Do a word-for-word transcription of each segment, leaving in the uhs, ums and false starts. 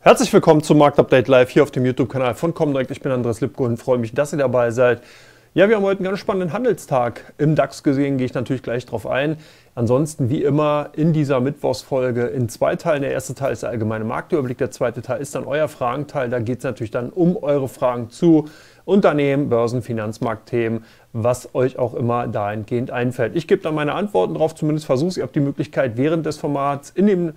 Herzlich willkommen zum Marktupdate Live hier auf dem YouTube-Kanal von Comdirect. Ich bin Andres Lipko und freue mich, dass ihr dabei seid. Ja, wir haben heute einen ganz spannenden Handelstag im DAX gesehen, gehe ich natürlich gleich drauf ein. Ansonsten wie immer in dieser Mittwochsfolge in zwei Teilen. Der erste Teil ist der allgemeine Marktüberblick, der zweite Teil ist dann euer Fragenteil. Da geht es natürlich dann um eure Fragen zu Unternehmen, Börsen, Finanzmarktthemen, was euch auch immer dahingehend einfällt. Ich gebe dann meine Antworten drauf, zumindest versuche ich. Ihr habt die Möglichkeit während des Formats in dem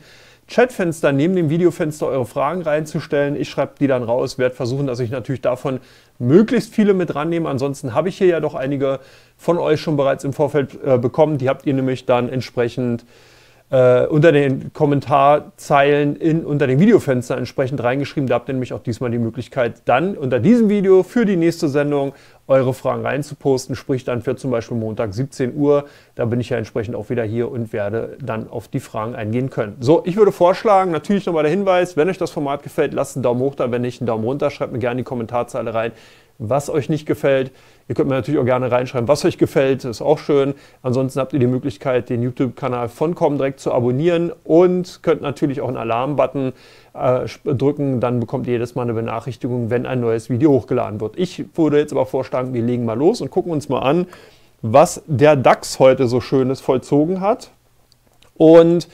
Chatfenster, neben dem Videofenster eure Fragen reinzustellen. Ich schreibe die dann raus, werde versuchen, dass ich natürlich davon möglichst viele mit rannehme. Ansonsten habe ich hier ja doch einige von euch schon bereits im Vorfeld äh, bekommen. Die habt ihr nämlich dann entsprechend äh, unter den Kommentarzeilen in, unter dem Videofenster entsprechend reingeschrieben. Da habt ihr nämlich auch diesmal die Möglichkeit, dann unter diesem Video für die nächste Sendung eure Fragen reinzuposten, sprich dann für zum Beispiel Montag siebzehn Uhr. Da bin ich ja entsprechend auch wieder hier und werde dann auf die Fragen eingehen können. So, ich würde vorschlagen, natürlich nochmal der Hinweis, wenn euch das Format gefällt, lasst einen Daumen hoch da, wenn nicht, einen Daumen runter. Schreibt mir gerne in die Kommentarzeile rein, was euch nicht gefällt. Ihr könnt mir natürlich auch gerne reinschreiben, was euch gefällt, ist auch schön. Ansonsten habt ihr die Möglichkeit, den YouTube-Kanal von Comdirect zu abonnieren und könnt natürlich auch einen Alarm-Button äh, drücken. Dann bekommt ihr jedes Mal eine Benachrichtigung, wenn ein neues Video hochgeladen wird. Ich würde jetzt aber vorschlagen, wir legen mal los und gucken uns mal an, was der DAX heute so Schönes vollzogen hat. Und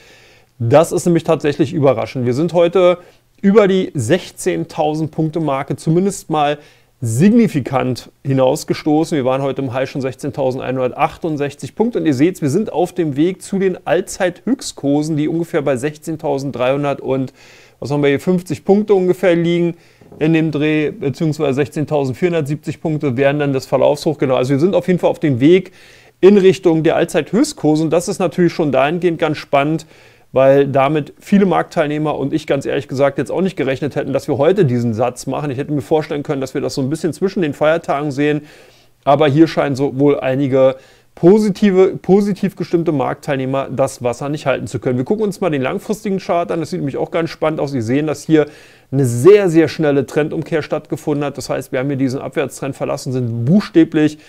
das ist nämlich tatsächlich überraschend. Wir sind heute über die sechzehntausend-Punkte-Marke zumindest mal signifikant hinausgestoßen. Wir waren heute im High schon sechzehntausendeinhundertachtundsechzig Punkte und ihr seht, wir sind auf dem Weg zu den Allzeithöchstkursen, die ungefähr bei sechzehntausenddreihundert und was haben wir hier, fünfzig Punkte ungefähr liegen in dem Dreh, beziehungsweise sechzehntausendvierhundertsiebzig Punkte wären dann das Verlaufshoch. Genau, also wir sind auf jeden Fall auf dem Weg in Richtung der Allzeithöchstkurse und das ist natürlich schon dahingehend ganz spannend, weil damit viele Marktteilnehmer und ich ganz ehrlich gesagt jetzt auch nicht gerechnet hätten, dass wir heute diesen Satz machen. Ich hätte mir vorstellen können, dass wir das so ein bisschen zwischen den Feiertagen sehen, aber hier scheinen sowohl einige positive, positiv gestimmte Marktteilnehmer das Wasser nicht halten zu können. Wir gucken uns mal den langfristigen Chart an, das sieht nämlich auch ganz spannend aus. Sie sehen, dass hier eine sehr, sehr schnelle Trendumkehr stattgefunden hat. Das heißt, wir haben hier diesen Abwärtstrend verlassen, sind buchstäblich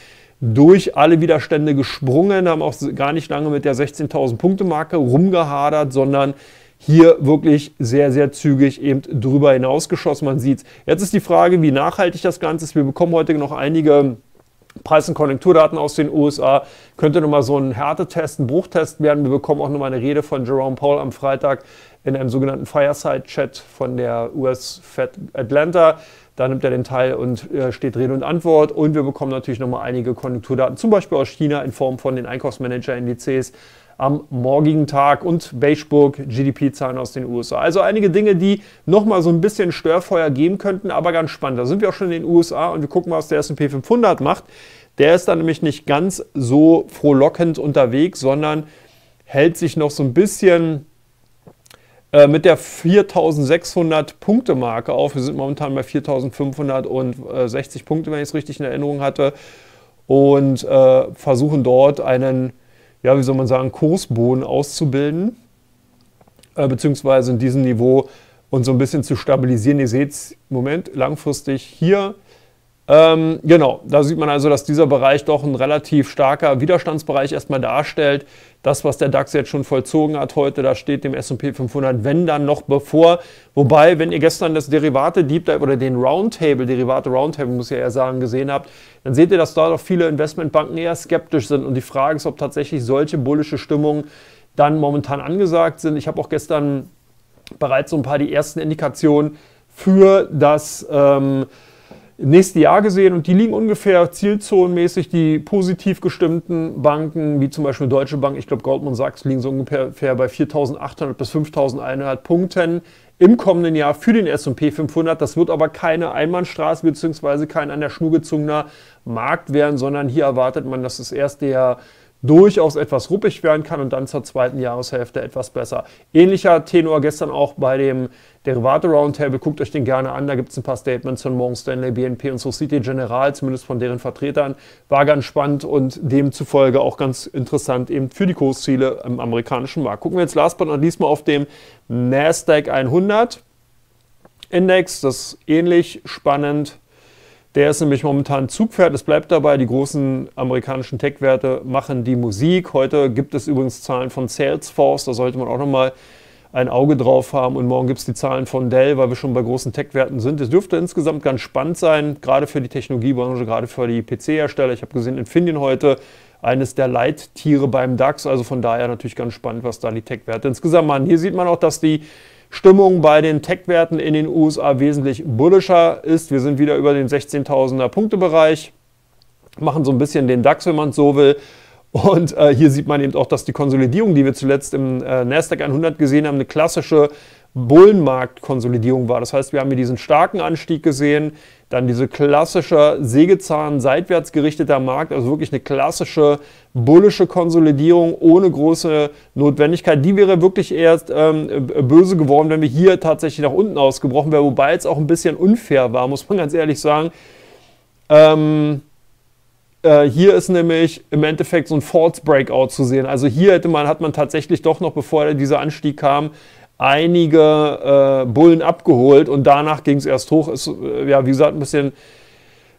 durch alle Widerstände gesprungen, haben auch gar nicht lange mit der sechzehntausend-Punkte-Marke rumgehadert, sondern hier wirklich sehr, sehr zügig eben drüber hinausgeschossen. Man sieht es. Jetzt ist die Frage, wie nachhaltig das Ganze ist. Wir bekommen heute noch einige Preis- und Konjunkturdaten aus den U S A. Könnte nochmal so ein Härtetest, ein Bruchtest werden. Wir bekommen auch nochmal eine Rede von Jerome Powell am Freitag in einem sogenannten Fireside-Chat von der U S Fed Atlanta. Da nimmt er den Teil und äh, steht Rede und Antwort. Und wir bekommen natürlich nochmal einige Konjunkturdaten, zum Beispiel aus China in Form von den Einkaufsmanager-Indizes am morgigen Tag und Beige-Book, G D P-Zahlen aus den U S A. Also einige Dinge, die nochmal so ein bisschen Störfeuer geben könnten, aber ganz spannend. Da sind wir auch schon in den U S A und wir gucken mal, was der S und P fünfhundert macht. Der ist dann nämlich nicht ganz so frohlockend unterwegs, sondern hält sich noch so ein bisschen mit der viertausendsechshundert-Punkte-Marke auf. Wir sind momentan bei viertausendfünfhundertsechzig Punkte, wenn ich es richtig in Erinnerung hatte. Und äh, versuchen dort einen, ja, wie soll man sagen, Kursboden auszubilden. Äh, beziehungsweise in diesem Niveau und so ein bisschen zu stabilisieren. Ihr seht es, Moment, langfristig hier. Ähm, genau, da sieht man also, dass dieser Bereich doch ein relativ starker Widerstandsbereich erstmal darstellt. Das, was der DAX jetzt schon vollzogen hat heute, da steht dem S und P fünfhundert, wenn dann noch bevor. Wobei, wenn ihr gestern das Derivate-Deep Dive oder den Roundtable, Derivate-Roundtable muss ich ja eher sagen, gesehen habt, dann seht ihr, dass da doch viele Investmentbanken eher skeptisch sind. Und die Frage ist, ob tatsächlich solche bullische Stimmungen dann momentan angesagt sind. Ich habe auch gestern bereits so ein paar die ersten Indikationen für das Ähm, nächste Jahr gesehen und die liegen ungefähr zielzonenmäßig, die positiv gestimmten Banken, wie zum Beispiel Deutsche Bank, ich glaube Goldman Sachs, liegen so ungefähr bei viertausendachthundert bis fünftausendeinhundert Punkten im kommenden Jahr für den S und P fünfhundert. Das wird aber keine Einbahnstraße bzw. kein an der Schnur gezogener Markt werden, sondern hier erwartet man, dass das erste Jahr durchaus etwas ruppig werden kann und dann zur zweiten Jahreshälfte etwas besser. Ähnlicher Tenor gestern auch bei dem Derivate-Roundtable, guckt euch den gerne an, da gibt es ein paar Statements von Morgan Stanley, B N P und Société Générale, zumindest von deren Vertretern, war ganz spannend und demzufolge auch ganz interessant eben für die Kursziele im amerikanischen Markt. Gucken wir jetzt last but not least mal auf dem NASDAQ hundert Index, das ist ähnlich spannend Der ist nämlich momentan Zugpferd. Es bleibt dabei, die großen amerikanischen Tech-Werte machen die Musik. Heute gibt es übrigens Zahlen von Salesforce, da sollte man auch nochmal ein Auge drauf haben. Und morgen gibt es die Zahlen von Dell, weil wir schon bei großen Tech-Werten sind. Es dürfte insgesamt ganz spannend sein, gerade für die Technologiebranche, gerade für die P C-Hersteller. Ich habe gesehen, Infineon heute eines der Leittiere beim DAX. Also von daher natürlich ganz spannend, was da die Tech-Werte insgesamt machen. Hier sieht man auch, dass die Stimmung bei den Tech-Werten in den U S A wesentlich bullischer ist. Wir sind wieder über den sechzehntausender-Punkte-Bereich, machen so ein bisschen den DAX, wenn man es so will. Und äh, hier sieht man eben auch, dass die Konsolidierung, die wir zuletzt im äh, NASDAQ hundert gesehen haben, eine klassische Bullenmarkt-Konsolidierung war. Das heißt, wir haben hier diesen starken Anstieg gesehen, dann diese klassische Sägezahn seitwärts gerichteter Markt, also wirklich eine klassische bullische Konsolidierung ohne große Notwendigkeit. Die wäre wirklich erst ähm, böse geworden, wenn wir hier tatsächlich nach unten ausgebrochen wären, wobei es auch ein bisschen unfair war, muss man ganz ehrlich sagen. Ähm Hier ist nämlich im Endeffekt so ein False Breakout zu sehen. Also hier hätte man, hat man tatsächlich doch noch, bevor dieser Anstieg kam, einige äh, Bullen abgeholt und danach ging es erst hoch. Ist, äh, ja, wie gesagt, ein bisschen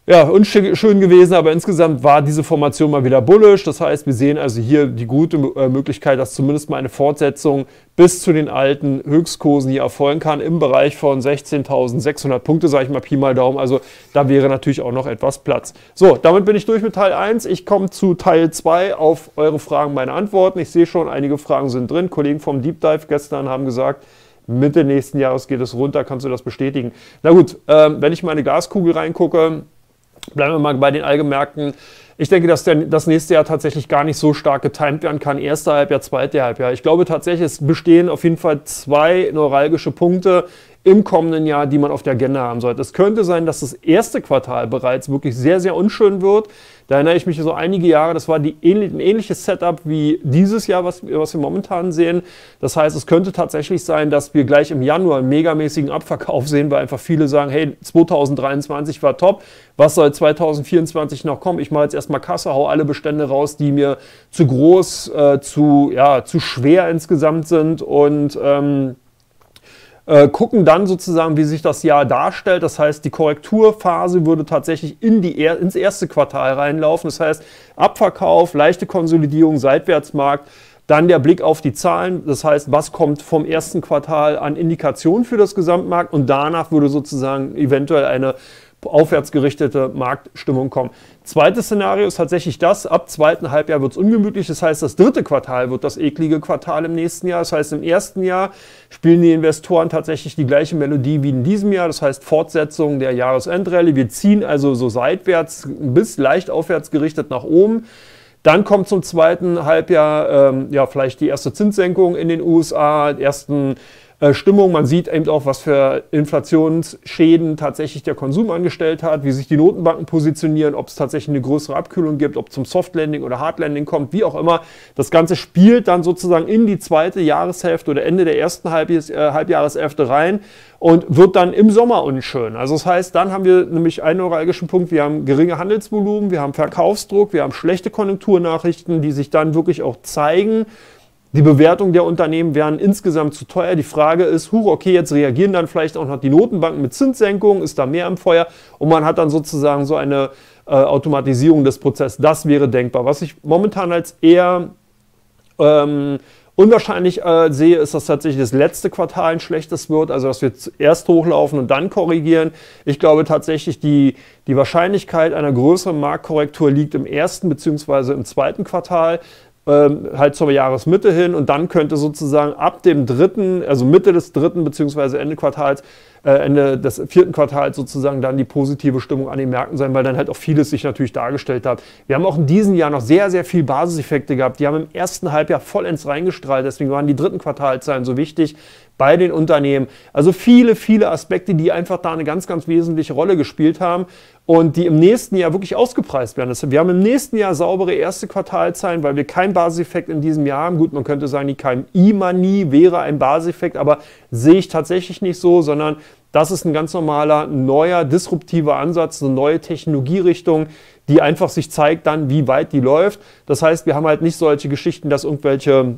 ja, unschön gewesen, aber insgesamt war diese Formation mal wieder bullisch. Das heißt, wir sehen also hier die gute äh, Möglichkeit, dass zumindest mal eine Fortsetzung bis zu den alten Höchstkursen hier erfolgen kann, im Bereich von sechzehntausendsechshundert Punkte, sage ich mal Pi mal Daumen, also da wäre natürlich auch noch etwas Platz. So, damit bin ich durch mit Teil eins, ich komme zu Teil zwei, auf eure Fragen meine Antworten. Ich sehe schon, einige Fragen sind drin, Kollegen vom Deep Dive gestern haben gesagt, Mitte nächsten Jahres geht es runter, kannst du das bestätigen? Na gut, äh, wenn ich meine Glaskugel reingucke, bleiben wir mal bei den Allgemärkten. Ich denke, dass der, das nächste Jahr tatsächlich gar nicht so stark getimed werden kann. Erster Halbjahr, zweiter Halbjahr. Ich glaube tatsächlich, es bestehen auf jeden Fall zwei neuralgische Punkte im kommenden Jahr, die man auf der Agenda haben sollte. Es könnte sein, dass das erste Quartal bereits wirklich sehr, sehr unschön wird. Da erinnere ich mich so einige Jahre, das war die ähnliche, ein ähnliches Setup wie dieses Jahr, was, was wir momentan sehen. Das heißt, es könnte tatsächlich sein, dass wir gleich im Januar einen megamäßigen Abverkauf sehen, weil einfach viele sagen, hey, zweitausenddreiundzwanzig war top, was soll zweitausendvierundzwanzig noch kommen? Ich mache jetzt erstmal Kasse, hau alle Bestände raus, die mir zu groß, äh, zu, ja, zu schwer insgesamt sind und ähm, Äh, gucken dann sozusagen, wie sich das Jahr darstellt. Das heißt, die Korrekturphase würde tatsächlich in die er- ins erste Quartal reinlaufen. Das heißt, Abverkauf, leichte Konsolidierung, Seitwärtsmarkt, dann der Blick auf die Zahlen. Das heißt, was kommt vom ersten Quartal an Indikationen für das Gesamtmarkt und danach würde sozusagen eventuell eine aufwärtsgerichtete Marktstimmung kommen. Zweites Szenario ist tatsächlich das, ab zweiten Halbjahr wird es ungemütlich, das heißt, das dritte Quartal wird das eklige Quartal im nächsten Jahr, das heißt, im ersten Jahr spielen die Investoren tatsächlich die gleiche Melodie wie in diesem Jahr, das heißt, Fortsetzung der Jahresendrallye, wir ziehen also so seitwärts bis leicht aufwärts gerichtet nach oben. Dann kommt zum zweiten Halbjahr ähm, ja, vielleicht die erste Zinssenkung in den U S A, die ersten Stimmung, man sieht eben auch, was für Inflationsschäden tatsächlich der Konsum angestellt hat, wie sich die Notenbanken positionieren, ob es tatsächlich eine größere Abkühlung gibt, ob es zum Softlanding oder Hardlanding kommt, wie auch immer. Das Ganze spielt dann sozusagen in die zweite Jahreshälfte oder Ende der ersten Halbjahres, äh, Halbjahreshälfte rein und wird dann im Sommer unschön. Also das heißt, dann haben wir nämlich einen neuralgischen Punkt, wir haben geringe Handelsvolumen, wir haben Verkaufsdruck, wir haben schlechte Konjunkturnachrichten, die sich dann wirklich auch zeigen. Die Bewertung der Unternehmen wären insgesamt zu teuer. Die Frage ist, huh, okay, jetzt reagieren dann vielleicht auch noch die Notenbanken mit Zinssenkungen, ist da mehr im Feuer und man hat dann sozusagen so eine äh, Automatisierung des Prozesses. Das wäre denkbar. Was ich momentan als eher ähm, unwahrscheinlich äh, sehe, ist, dass tatsächlich das letzte Quartal ein schlechtes wird, also dass wir zuerst hochlaufen und dann korrigieren. Ich glaube tatsächlich, die, die Wahrscheinlichkeit einer größeren Marktkorrektur liegt im ersten bzw. im zweiten Quartal. Ähm, halt zur Jahresmitte hin und dann könnte sozusagen ab dem dritten, also Mitte des dritten bzw. Ende Quartals, äh, Ende des vierten Quartals sozusagen dann die positive Stimmung an den Märkten sein, weil dann halt auch vieles sich natürlich dargestellt hat. Wir haben auch in diesem Jahr noch sehr, sehr viel Basiseffekte gehabt. Die haben im ersten Halbjahr vollends reingestrahlt, deswegen waren die dritten Quartalszahlen so wichtig bei den Unternehmen. Also viele, viele Aspekte, die einfach da eine ganz, ganz wesentliche Rolle gespielt haben und die im nächsten Jahr wirklich ausgepreist werden. Wir haben im nächsten Jahr saubere erste Quartalzahlen, weil wir keinen Basiseffekt in diesem Jahr haben. Gut, man könnte sagen, die K M I-Manie wäre ein Basiseffekt, aber sehe ich tatsächlich nicht so, sondern das ist ein ganz normaler, neuer, disruptiver Ansatz, eine neue Technologierichtung, die einfach sich zeigt dann, wie weit die läuft. Das heißt, wir haben halt nicht solche Geschichten, dass irgendwelche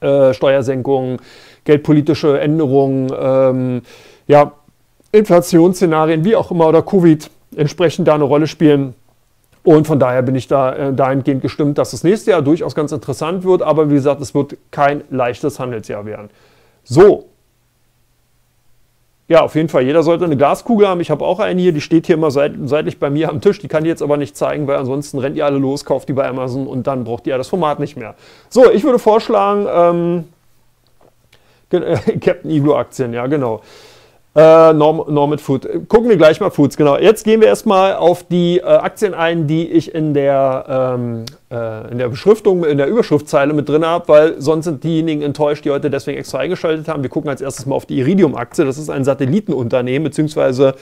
äh, Steuersenkungen, geldpolitische Änderungen, ähm, ja, Inflationsszenarien, wie auch immer, oder Covid entsprechend da eine Rolle spielen. Und von daher bin ich da dahingehend gestimmt, dass das nächste Jahr durchaus ganz interessant wird. Aber wie gesagt, es wird kein leichtes Handelsjahr werden. So. Ja, auf jeden Fall. Jeder sollte eine Glaskugel haben. Ich habe auch eine hier, die steht hier immer seit, seitlich bei mir am Tisch. Die kann ich jetzt aber nicht zeigen, weil ansonsten rennt ihr alle los, kauft die bei Amazon und dann braucht ihr das Format nicht mehr. So, ich würde vorschlagen, ähm, äh, Captain Iglo Aktien, ja genau. Äh, Norm, Normit Food. Gucken wir gleich mal Foods, genau. Jetzt gehen wir erstmal auf die äh, Aktien ein, die ich in der, ähm, äh, in der Beschriftung, in der Überschriftzeile mit drin habe, weil sonst sind diejenigen enttäuscht, die heute deswegen extra eingeschaltet haben. Wir gucken als erstes mal auf die Iridium-Aktie. Das ist ein Satellitenunternehmen, beziehungsweise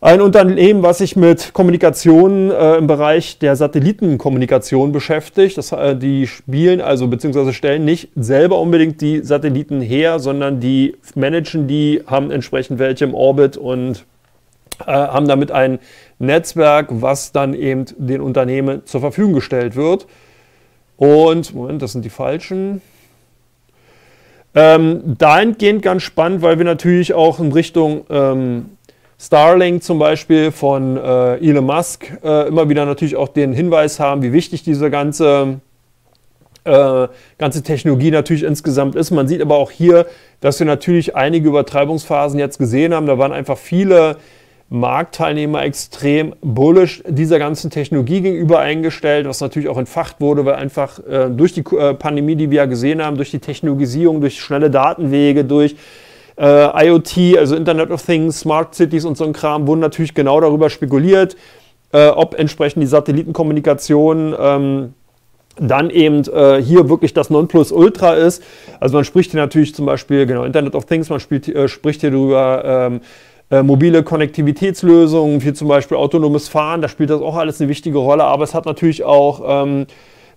ein Unternehmen, was sich mit Kommunikation äh, im Bereich der Satellitenkommunikation beschäftigt. Das, äh, die spielen also beziehungsweise stellen nicht selber unbedingt die Satelliten her, sondern die managen die, haben entsprechend welche im Orbit und äh, haben damit ein Netzwerk, was dann eben den Unternehmen zur Verfügung gestellt wird. Und, Moment, das sind die falschen. Ähm, dahingehend ganz spannend, weil wir natürlich auch in Richtung Ähm, Starlink zum Beispiel von äh, Elon Musk äh, immer wieder natürlich auch den Hinweis haben, wie wichtig diese ganze, äh, ganze Technologie natürlich insgesamt ist. Man sieht aber auch hier, dass wir natürlich einige Übertreibungsphasen jetzt gesehen haben. Da waren einfach viele Marktteilnehmer extrem bullish dieser ganzen Technologie gegenüber eingestellt, was natürlich auch entfacht wurde, weil einfach äh, durch die äh, Pandemie, die wir ja gesehen haben, durch die Technologisierung, durch schnelle Datenwege, durch Uh, IoT, also Internet of Things, Smart Cities und so ein Kram, wurden natürlich genau darüber spekuliert, uh, ob entsprechend die Satellitenkommunikation ähm, dann eben äh, hier wirklich das Nonplusultra ist. Also man spricht hier natürlich zum Beispiel, genau, Internet of Things, man spielt, äh, spricht hier drüber, ähm, äh, mobile Konnektivitätslösungen, wie zum Beispiel autonomes Fahren, da spielt das auch alles eine wichtige Rolle, aber es hat natürlich auch Ähm,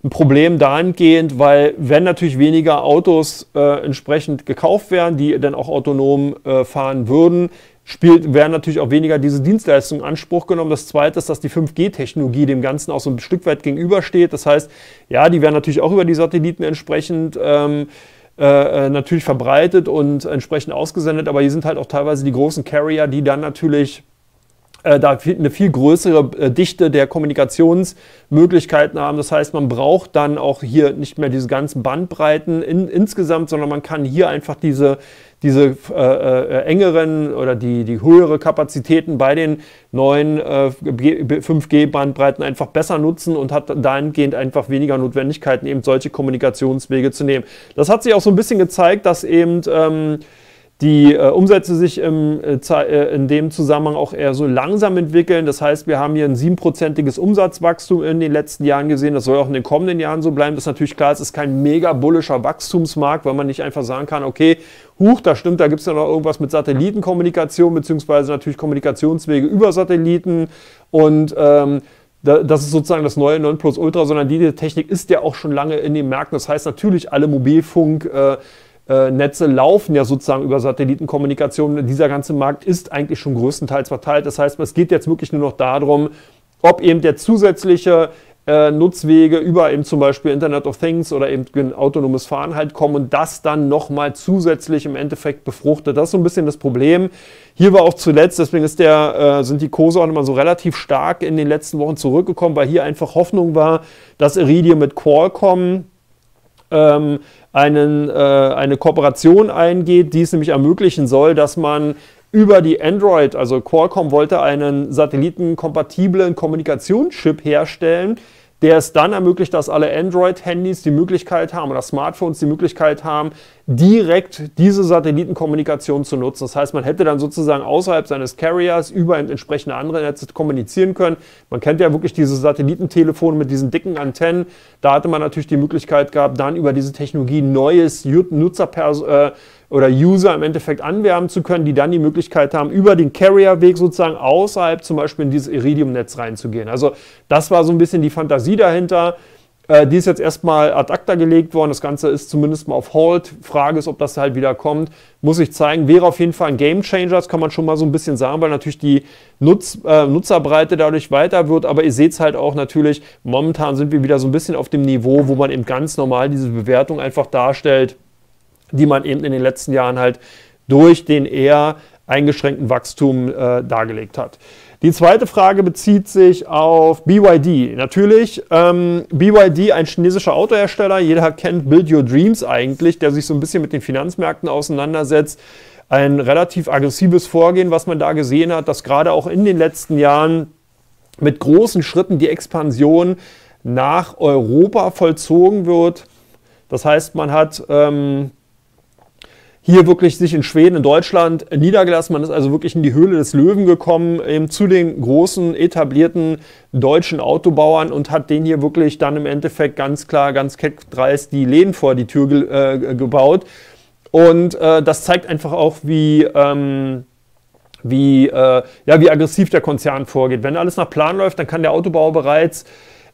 ein Problem dahingehend, weil wenn natürlich weniger Autos äh, entsprechend gekauft werden, die dann auch autonom äh, fahren würden, spielt, werden natürlich auch weniger diese Dienstleistungen in Anspruch genommen. Das Zweite ist, dass die fünf G-Technologie dem Ganzen auch so ein Stück weit gegenübersteht. Das heißt, ja, die werden natürlich auch über die Satelliten entsprechend ähm, äh, natürlich verbreitet und entsprechend ausgesendet, aber hier sind halt auch teilweise die großen Carrier, die dann natürlich da eine viel größere Dichte der Kommunikationsmöglichkeiten haben. Das heißt, man braucht dann auch hier nicht mehr diese ganzen Bandbreiten in, insgesamt, sondern man kann hier einfach diese, diese äh, äh, engeren oder die, die höhere Kapazitäten bei den neuen äh, fünf G-Bandbreiten einfach besser nutzen und hat dahingehend einfach weniger Notwendigkeiten, eben solche Kommunikationswege zu nehmen. Das hat sich auch so ein bisschen gezeigt, dass eben Ähm, die äh, Umsätze sich im, äh, in dem Zusammenhang auch eher so langsam entwickeln. Das heißt, wir haben hier ein siebenprozentiges Umsatzwachstum in den letzten Jahren gesehen. Das soll auch in den kommenden Jahren so bleiben. Das ist natürlich klar, es ist kein mega bullischer Wachstumsmarkt, weil man nicht einfach sagen kann, okay, huch, da stimmt, da gibt es ja noch irgendwas mit Satellitenkommunikation, beziehungsweise natürlich Kommunikationswege über Satelliten und ähm, das ist sozusagen das neue Nonplusultra, sondern diese Technik ist ja auch schon lange in den Märkten. Das heißt natürlich, alle Mobilfunk äh, Netze laufen ja sozusagen über Satellitenkommunikation. Dieser ganze Markt ist eigentlich schon größtenteils verteilt. Das heißt, es geht jetzt wirklich nur noch darum, ob eben der zusätzliche äh, Nutzwege über eben zum Beispiel Internet of Things oder eben autonomes Fahren halt kommen und das dann nochmal zusätzlich im Endeffekt befruchtet. Das ist so ein bisschen das Problem. Hier war auch zuletzt, deswegen ist der, äh, sind die Kurse auch nochmal so relativ stark in den letzten Wochen zurückgekommen, weil hier einfach Hoffnung war, dass Iridium mit Qualcomm ähm, Einen, äh, eine Kooperation eingeht, die es nämlich ermöglichen soll, dass man über die Android, also Qualcomm wollte einen satellitenkompatiblen Kommunikationschip herstellen, der es dann ermöglicht, dass alle Android-Handys die Möglichkeit haben oder Smartphones die Möglichkeit haben, direkt diese Satellitenkommunikation zu nutzen. Das heißt, man hätte dann sozusagen außerhalb seines Carriers über entsprechende andere Netze kommunizieren können. Man kennt ja wirklich diese Satellitentelefone mit diesen dicken Antennen. Da hatte man natürlich die Möglichkeit gehabt, dann über diese Technologie neues Nutzerpersonal oder User im Endeffekt anwerben zu können, die dann die Möglichkeit haben, über den Carrier-Weg sozusagen außerhalb zum Beispiel in dieses Iridium-Netz reinzugehen. Also das war so ein bisschen die Fantasie dahinter. Äh, die ist jetzt erstmal ad acta gelegt worden. Das Ganze ist zumindest mal auf Hold. Frage ist, ob das halt wieder kommt. Muss ich zeigen. Wäre auf jeden Fall ein Gamechanger. Das kann man schon mal so ein bisschen sagen, weil natürlich die Nutz, äh, Nutzerbreite dadurch weiter wird. Aber ihr seht es halt auch natürlich, momentan sind wir wieder so ein bisschen auf dem Niveau, wo man eben ganz normal diese Bewertung einfach darstellt, die man eben in den letzten Jahren halt durch den eher eingeschränkten Wachstum äh, dargelegt hat. Die zweite Frage bezieht sich auf B Y D. Natürlich, ähm, B Y D, ein chinesischer Autohersteller. Jeder kennt Build Your Dreams eigentlich, der sich so ein bisschen mit den Finanzmärkten auseinandersetzt. Ein relativ aggressives Vorgehen, was man da gesehen hat, dass gerade auch in den letzten Jahren mit großen Schritten die Expansion nach Europa vollzogen wird. Das heißt, man hat ähm, hier wirklich sich in Schweden, in Deutschland niedergelassen. Man ist also wirklich in die Höhle des Löwen gekommen, eben zu den großen etablierten deutschen Autobauern und hat denen hier wirklich dann im Endeffekt ganz klar, ganz keck dreist die Läden vor die Tür ge äh, gebaut. Und äh, das zeigt einfach auch, wie... Ähm, Wie, äh, ja, wie aggressiv der Konzern vorgeht. Wenn alles nach Plan läuft, dann kann der Autobauer bereits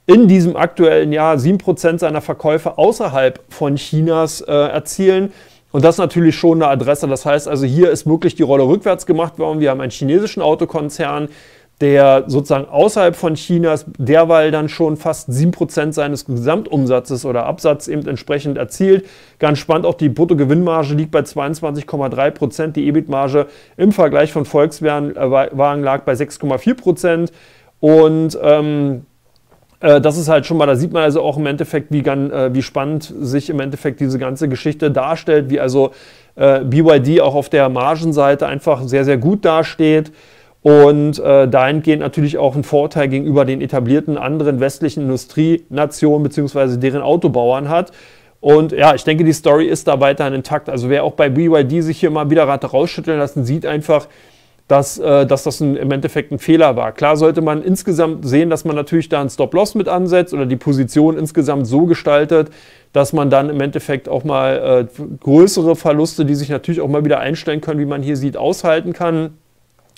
in diesem aktuellen Jahr sieben Prozent seiner Verkäufe außerhalb von Chinas äh, erzielen. Und das ist natürlich schon eine Adresse. Das heißt also, hier ist wirklich die Rolle rückwärts gemacht worden. Wir haben einen chinesischen Autokonzern, der sozusagen außerhalb von Chinas derweil dann schon fast sieben Prozent seines Gesamtumsatzes oder Absatz eben entsprechend erzielt. Ganz spannend, auch die Bruttogewinnmarge liegt bei zweiundzwanzig Komma drei Prozent, die E B I T-Marge im Vergleich von Volkswagen lag bei sechs Komma vier Prozent und ähm, äh, das ist halt schon mal, da sieht man also auch im Endeffekt, wie, äh, wie spannend sich im Endeffekt diese ganze Geschichte darstellt, wie also äh, B Y D auch auf der Margenseite einfach sehr, sehr gut dasteht. Und äh, dahingehend natürlich auch ein Vorteil gegenüber den etablierten anderen westlichen Industrienationen bzw. deren Autobauern hat. Und ja, ich denke, die Story ist da weiterhin intakt. Also wer auch bei B Y D sich hier mal wieder rausschütteln lassen, sieht einfach, dass, äh, dass das ein, im Endeffekt ein Fehler war. Klar sollte man insgesamt sehen, dass man natürlich da einen Stop-Loss mit ansetzt oder die Position insgesamt so gestaltet, dass man dann im Endeffekt auch mal äh, größere Verluste, die sich natürlich auch mal wieder einstellen können, wie man hier sieht, aushalten kann.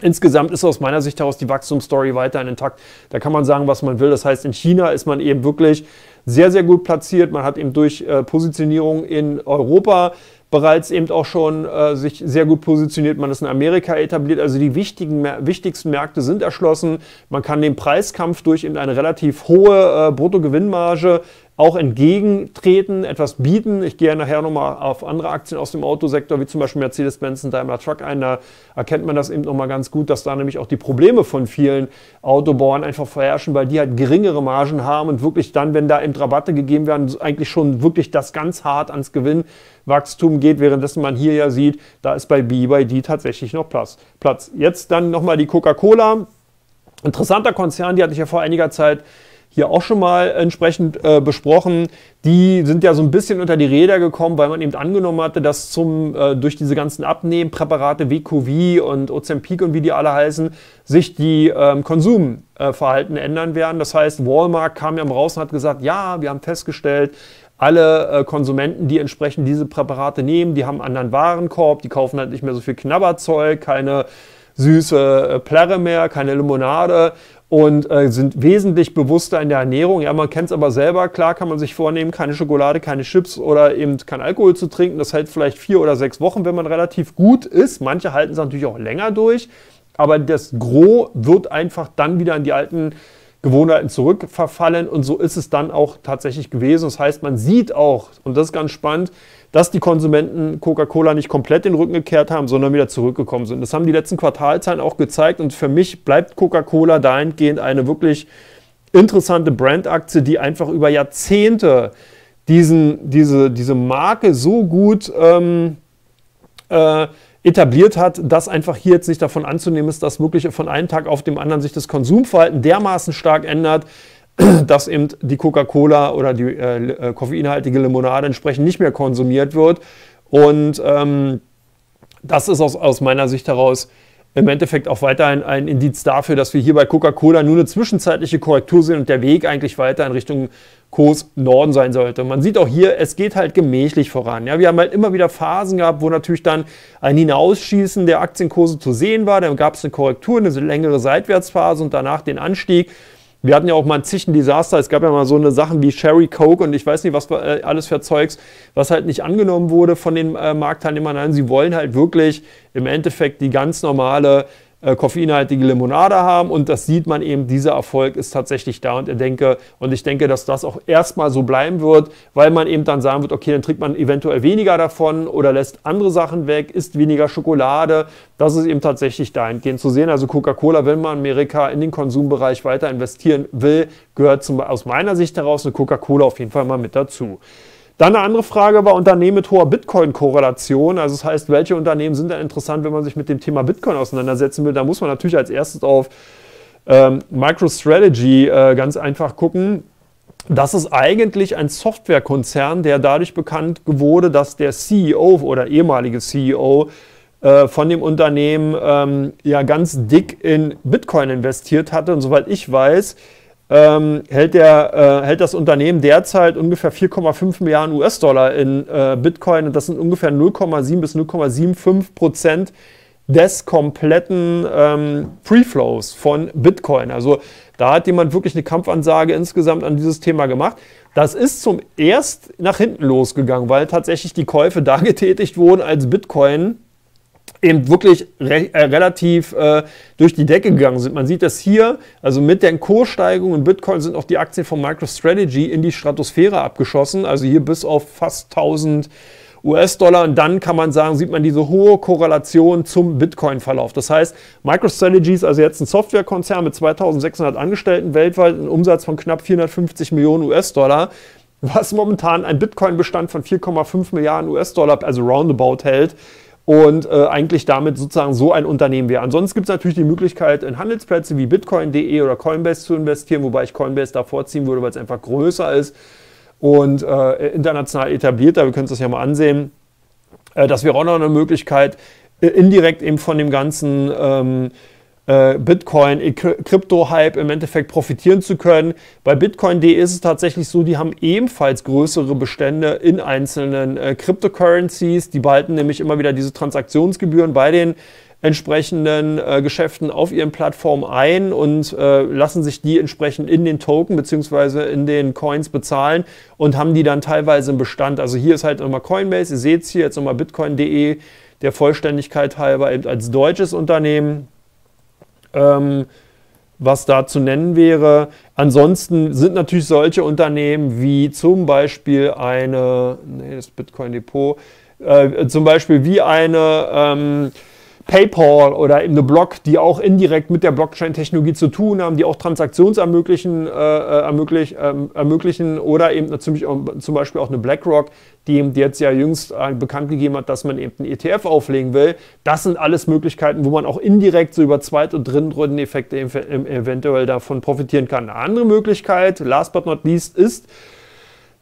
Insgesamt ist aus meiner Sicht heraus die Wachstumsstory weiterhin intakt. Da kann man sagen, was man will. Das heißt, in China ist man eben wirklich sehr, sehr gut platziert. Man hat eben durch äh, Positionierung in Europa bereits eben auch schon äh, sich sehr gut positioniert. Man ist in Amerika etabliert. Also die wichtigen, wichtigsten Märkte sind erschlossen. Man kann dem Preiskampf durch eben eine relativ hohe äh, Bruttogewinnmarge auch entgegentreten, etwas bieten. Ich gehe nachher nochmal auf andere Aktien aus dem Autosektor, wie zum Beispiel Mercedes-Benz und Daimler Truck ein. Da erkennt man das eben nochmal ganz gut, dass da nämlich auch die Probleme von vielen Autobauern einfach vorherrschen, weil die halt geringere Margen haben und wirklich dann, wenn da eben Rabatte gegeben werden, eigentlich schon wirklich das ganz hart ans Gewinnwachstum geht, währenddessen man hier ja sieht, da ist bei B Y D tatsächlich noch Platz. Platz. Jetzt dann nochmal die Coca-Cola. Interessanter Konzern, die hatte ich ja vor einiger Zeit hier auch schon mal entsprechend äh, besprochen. Die sind ja so ein bisschen unter die Räder gekommen, weil man eben angenommen hatte, dass zum, äh, durch diese ganzen Abnehmpräparate W Q V und Ozempic und wie die alle heißen, sich die ähm, Konsumverhalten ändern werden. Das heißt, Walmart kam ja mal raus und hat gesagt, ja, wir haben festgestellt, alle äh, Konsumenten, die entsprechend diese Präparate nehmen, die haben einen anderen Warenkorb, die kaufen halt nicht mehr so viel Knabberzeug, keine süße äh, Plärre mehr, keine Limonade. Und äh, sind wesentlich bewusster in der Ernährung. Ja, man kennt es aber selber. Klar kann man sich vornehmen, keine Schokolade, keine Chips oder eben kein Alkohol zu trinken. Das hält vielleicht vier oder sechs Wochen, wenn man relativ gut ist. Manche halten es natürlich auch länger durch. Aber das Gros wird einfach dann wieder in die alten Gewohnheiten zurückverfallen. Und so ist es dann auch tatsächlich gewesen. Das heißt, man sieht auch, und das ist ganz spannend, dass die Konsumenten Coca-Cola nicht komplett den Rücken gekehrt haben, sondern wieder zurückgekommen sind. Das haben die letzten Quartalzahlen auch gezeigt und für mich bleibt Coca-Cola dahingehend eine wirklich interessante Brandaktie, die einfach über Jahrzehnte diesen, diese, diese Marke so gut ähm, äh, etabliert hat, dass einfach hier jetzt nicht davon anzunehmen ist, dass wirklich von einem Tag auf den anderen sich das Konsumverhalten dermaßen stark ändert, dass eben die Coca-Cola oder die äh, koffeinhaltige Limonade entsprechend nicht mehr konsumiert wird. Und ähm, das ist aus, aus meiner Sicht heraus im Endeffekt auch weiterhin ein Indiz dafür, dass wir hier bei Coca-Cola nur eine zwischenzeitliche Korrektur sehen und der Weg eigentlich weiter in Richtung Kurs Norden sein sollte. Man sieht auch hier, es geht halt gemächlich voran. Ja, wir haben halt immer wieder Phasen gehabt, wo natürlich dann ein Hinausschießen der Aktienkurse zu sehen war. Dann gab es eine Korrektur, eine längere Seitwärtsphase und danach den Anstieg. Wir hatten ja auch mal ein zischen Desaster, es gab ja mal so eine Sachen wie Sherry Coke und ich weiß nicht, was äh, alles für Zeugs, was halt nicht angenommen wurde von den äh, Marktteilnehmern. Nein, sie wollen halt wirklich im Endeffekt die ganz normale äh, koffeinhaltige Limonade haben. Und das sieht man eben, dieser Erfolg ist tatsächlich da. Und ich denke, und ich denke, dass das auch erstmal so bleiben wird, weil man eben dann sagen wird, okay, dann trinkt man eventuell weniger davon oder lässt andere Sachen weg, isst weniger Schokolade. Das ist eben tatsächlich dahingehend zu sehen. Also Coca-Cola, wenn man in Amerika in den Konsumbereich weiter investieren will, gehört zum, aus meiner Sicht heraus eine Coca-Cola auf jeden Fall mal mit dazu. Dann eine andere Frage war Unternehmen mit hoher Bitcoin-Korrelation. Also das heißt, welche Unternehmen sind denn interessant, wenn man sich mit dem Thema Bitcoin auseinandersetzen will? Da muss man natürlich als erstes auf ähm, MicroStrategy äh, ganz einfach gucken. Das ist eigentlich ein Softwarekonzern, der dadurch bekannt wurde, dass der C E O oder ehemalige C E O äh, von dem Unternehmen ähm, ja ganz dick in Bitcoin investiert hatte. Und soweit ich weiß, Ähm, hält, der, äh, hält das Unternehmen derzeit ungefähr vier Komma fünf Milliarden U S-Dollar in äh, Bitcoin, und das sind ungefähr null Komma sieben bis null Komma fünfundsiebzig Prozent des kompletten ähm, Free Flows von Bitcoin. Also da hat jemand wirklich eine Kampfansage insgesamt an dieses Thema gemacht. Das ist zum erst nach hinten losgegangen, weil tatsächlich die Käufe da getätigt wurden, als Bitcoin eben wirklich re äh, relativ äh, durch die Decke gegangen sind. Man sieht das hier, also mit den Kurssteigerungen in Bitcoin sind auch die Aktien von MicroStrategy in die Stratosphäre abgeschossen, also hier bis auf fast tausend U S-Dollar, und dann kann man sagen, sieht man diese hohe Korrelation zum Bitcoin-Verlauf. Das heißt, MicroStrategy ist also jetzt ein Softwarekonzern mit zweitausendsechshundert Angestellten weltweit, einen Umsatz von knapp vierhundertfünfzig Millionen U S-Dollar, was momentan ein Bitcoin-Bestand von vier Komma fünf Milliarden U S-Dollar, also roundabout, hält. Und äh, eigentlich damit sozusagen so ein Unternehmen wäre. Ansonsten gibt es natürlich die Möglichkeit, in Handelsplätze wie Bitcoin punkt de oder Coinbase zu investieren, wobei ich Coinbase da vorziehen würde, weil es einfach größer ist und äh, international etablierter. Wir können uns das ja mal ansehen. Äh, das wäre auch noch eine Möglichkeit, äh, indirekt eben von dem ganzen ähm, Bitcoin-Krypto-Hype im Endeffekt profitieren zu können. Bei Bitcoin punkt de ist es tatsächlich so, die haben ebenfalls größere Bestände in einzelnen äh, Cryptocurrencies. Die behalten nämlich immer wieder diese Transaktionsgebühren bei den entsprechenden äh, Geschäften auf ihren Plattformen ein und äh, lassen sich die entsprechend in den Token bzw. in den Coins bezahlen und haben die dann teilweise im Bestand. Also hier ist halt nochmal Coinbase, ihr seht es hier, jetzt nochmal Bitcoin punkt de, der Vollständigkeit halber eben als deutsches Unternehmen, was da zu nennen wäre. Ansonsten sind natürlich solche Unternehmen wie zum Beispiel eine, nee, das Bitcoin-Depot, äh, zum Beispiel wie eine ähm, PayPal oder eben eine Block, die auch indirekt mit der Blockchain-Technologie zu tun haben, die auch Transaktions ermöglichen, äh, ermöglich, äh, ermöglichen oder eben natürlich auch, zum Beispiel auch eine BlackRock, die eben jetzt ja jüngst äh, bekannt gegeben hat, dass man eben einen E T F auflegen will. Das sind alles Möglichkeiten, wo man auch indirekt so über Zweit- und Drittrunden-Effekte eventuell davon profitieren kann. Eine andere Möglichkeit, last but not least, ist,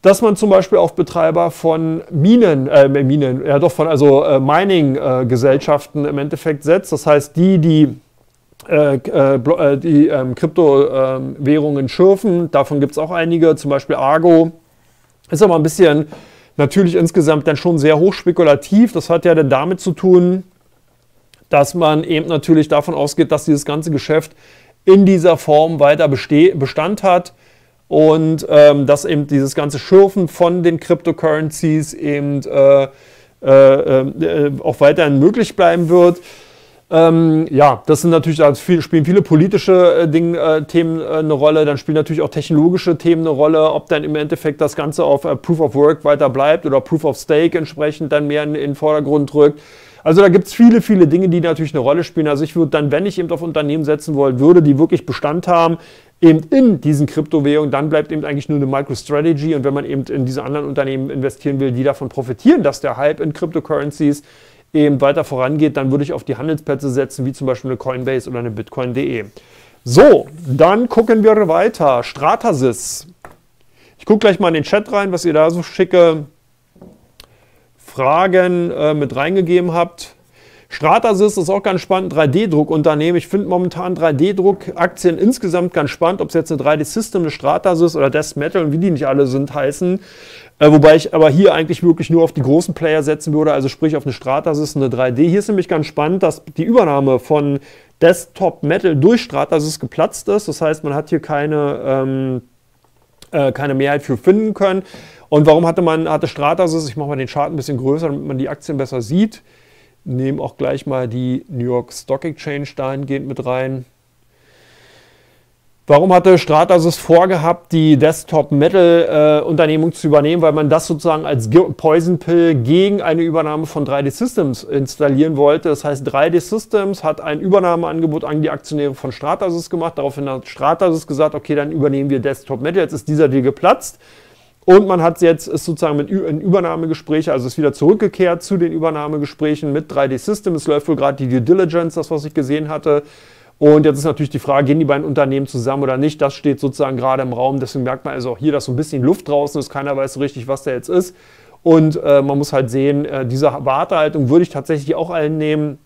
dass man zum Beispiel auf Betreiber von Minen, äh, Minen, ja doch von also äh, Mining-Gesellschaften äh, im Endeffekt setzt. Das heißt, die, die, äh, äh, die äh, Kryptowährungen äh, schürfen, davon gibt es auch einige, zum Beispiel Argo, ist aber ein bisschen natürlich insgesamt dann schon sehr hochspekulativ. Das hat ja dann damit zu tun, dass man eben natürlich davon ausgeht, dass dieses ganze Geschäft in dieser Form weiter Bestand hat. Und ähm, dass eben dieses ganze Schürfen von den Cryptocurrencies eben äh, äh, äh, auch weiterhin möglich bleiben wird. Ähm, ja, das sind natürlich, also viel, spielen viele politische äh, Dinge, äh, Themen äh, eine Rolle, dann spielen natürlich auch technologische Themen eine Rolle, ob dann im Endeffekt das Ganze auf äh, Proof of Work weiter bleibt oder Proof of Stake entsprechend dann mehr in, in den Vordergrund rückt. Also da gibt es viele, viele Dinge, die natürlich eine Rolle spielen. Also ich würde dann, wenn ich eben auf Unternehmen setzen wollen würde, die wirklich Bestand haben, eben in diesen Kryptowährungen, dann bleibt eben eigentlich nur eine MicroStrategy. Und wenn man eben in diese anderen Unternehmen investieren will, die davon profitieren, dass der Hype in Cryptocurrencies eben weiter vorangeht, dann würde ich auf die Handelsplätze setzen, wie zum Beispiel eine Coinbase oder eine Bitcoin punkt de. So, dann gucken wir weiter. Stratasys. Ich gucke gleich mal in den Chat rein, was ihr da so schicke Fragen äh, mit reingegeben habt. Stratasys ist auch ganz spannend, drei D Druck Unternehmen. Ich finde momentan drei D Druck Aktien insgesamt ganz spannend, ob es jetzt eine drei D Systems, eine Stratasys oder Desktop Metal und wie die nicht alle sind, heißen. Äh, wobei ich aber hier eigentlich wirklich nur auf die großen Player setzen würde, also sprich auf eine Stratasys und eine drei D. Hier ist nämlich ganz spannend, dass die Übernahme von Desktop Metal durch Stratasys geplatzt ist. Das heißt, man hat hier keine, ähm, äh, keine Mehrheit für finden können. Und warum hatte man hatte Stratasys, ich mache mal den Chart ein bisschen größer, damit man die Aktien besser sieht, nehmen auch gleich mal die New York Stock Exchange dahingehend mit rein. Warum hatte Stratasys vorgehabt, die Desktop Metal äh, Unternehmung zu übernehmen? Weil man das sozusagen als Poison Pill gegen eine Übernahme von drei D Systems installieren wollte. Das heißt, drei D Systems hat ein Übernahmeangebot an die Aktionäre von Stratasys gemacht. Daraufhin hat Stratasys gesagt, okay, dann übernehmen wir Desktop Metal. Jetzt ist dieser Deal geplatzt. Und man hat jetzt ist sozusagen mit in Übernahmegespräche, also ist wieder zurückgekehrt zu den Übernahmegesprächen mit drei D Systems. Es läuft wohl gerade die Due Diligence, das, was ich gesehen hatte. Und jetzt ist natürlich die Frage, gehen die beiden Unternehmen zusammen oder nicht? Das steht sozusagen gerade im Raum. Deswegen merkt man also auch hier, dass so ein bisschen Luft draußen ist. Keiner weiß so richtig, was da jetzt ist. Und äh, man muss halt sehen, äh, diese Wartehaltung würde ich tatsächlich auch allen nehmen,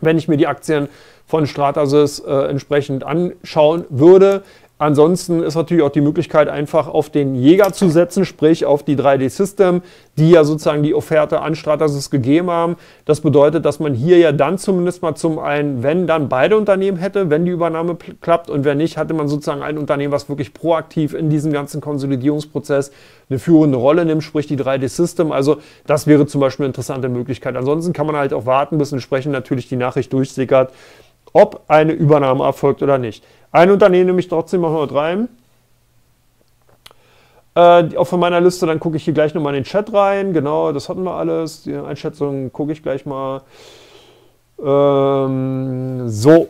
wenn ich mir die Aktien von Stratasys äh, entsprechend anschauen würde. Ansonsten ist natürlich auch die Möglichkeit, einfach auf den Jäger zu setzen, sprich auf die drei D System, die ja sozusagen die Offerte an Stratasys gegeben haben. Das bedeutet, dass man hier ja dann zumindest mal zum einen, wenn dann beide Unternehmen hätte, wenn die Übernahme klappt und wenn nicht, hatte man sozusagen ein Unternehmen, was wirklich proaktiv in diesem ganzen Konsolidierungsprozess eine führende Rolle nimmt, sprich die drei D System. Also das wäre zum Beispiel eine interessante Möglichkeit. Ansonsten kann man halt auch warten, bis entsprechend natürlich die Nachricht durchsickert, ob eine Übernahme erfolgt oder nicht. Ein Unternehmen nehme ich trotzdem noch mit rein. Äh, auch von meiner Liste, dann gucke ich hier gleich nochmal in den Chat rein. Genau, das hatten wir alles. Die Einschätzung gucke ich gleich mal. Ähm, so,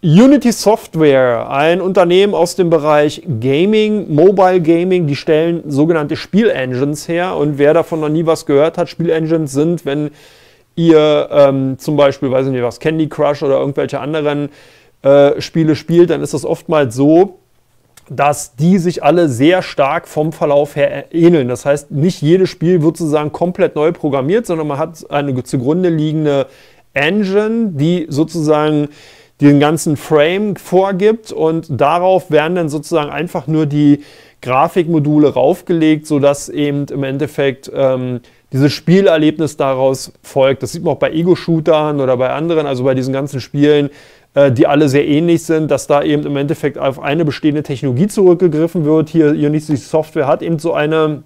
Unity Software, ein Unternehmen aus dem Bereich Gaming, Mobile Gaming. Die stellen sogenannte Spielengines her. Und wer davon noch nie was gehört hat, Spielengines sind, wenn ihr ähm, zum Beispiel, weiß ich nicht was, Candy Crush oder irgendwelche anderen Äh, Spiele spielt, dann ist das oftmals so, dass die sich alle sehr stark vom Verlauf her ähneln. Das heißt, nicht jedes Spiel wird sozusagen komplett neu programmiert, sondern man hat eine zugrunde liegende Engine, die sozusagen den ganzen Frame vorgibt und darauf werden dann sozusagen einfach nur die Grafikmodule raufgelegt, sodass eben im Endeffekt ähm, dieses Spielerlebnis daraus folgt. Das sieht man auch bei Ego-Shootern oder bei anderen, also bei diesen ganzen Spielen, die alle sehr ähnlich sind, dass da eben im Endeffekt auf eine bestehende Technologie zurückgegriffen wird. Hier Unity Software hat eben so eine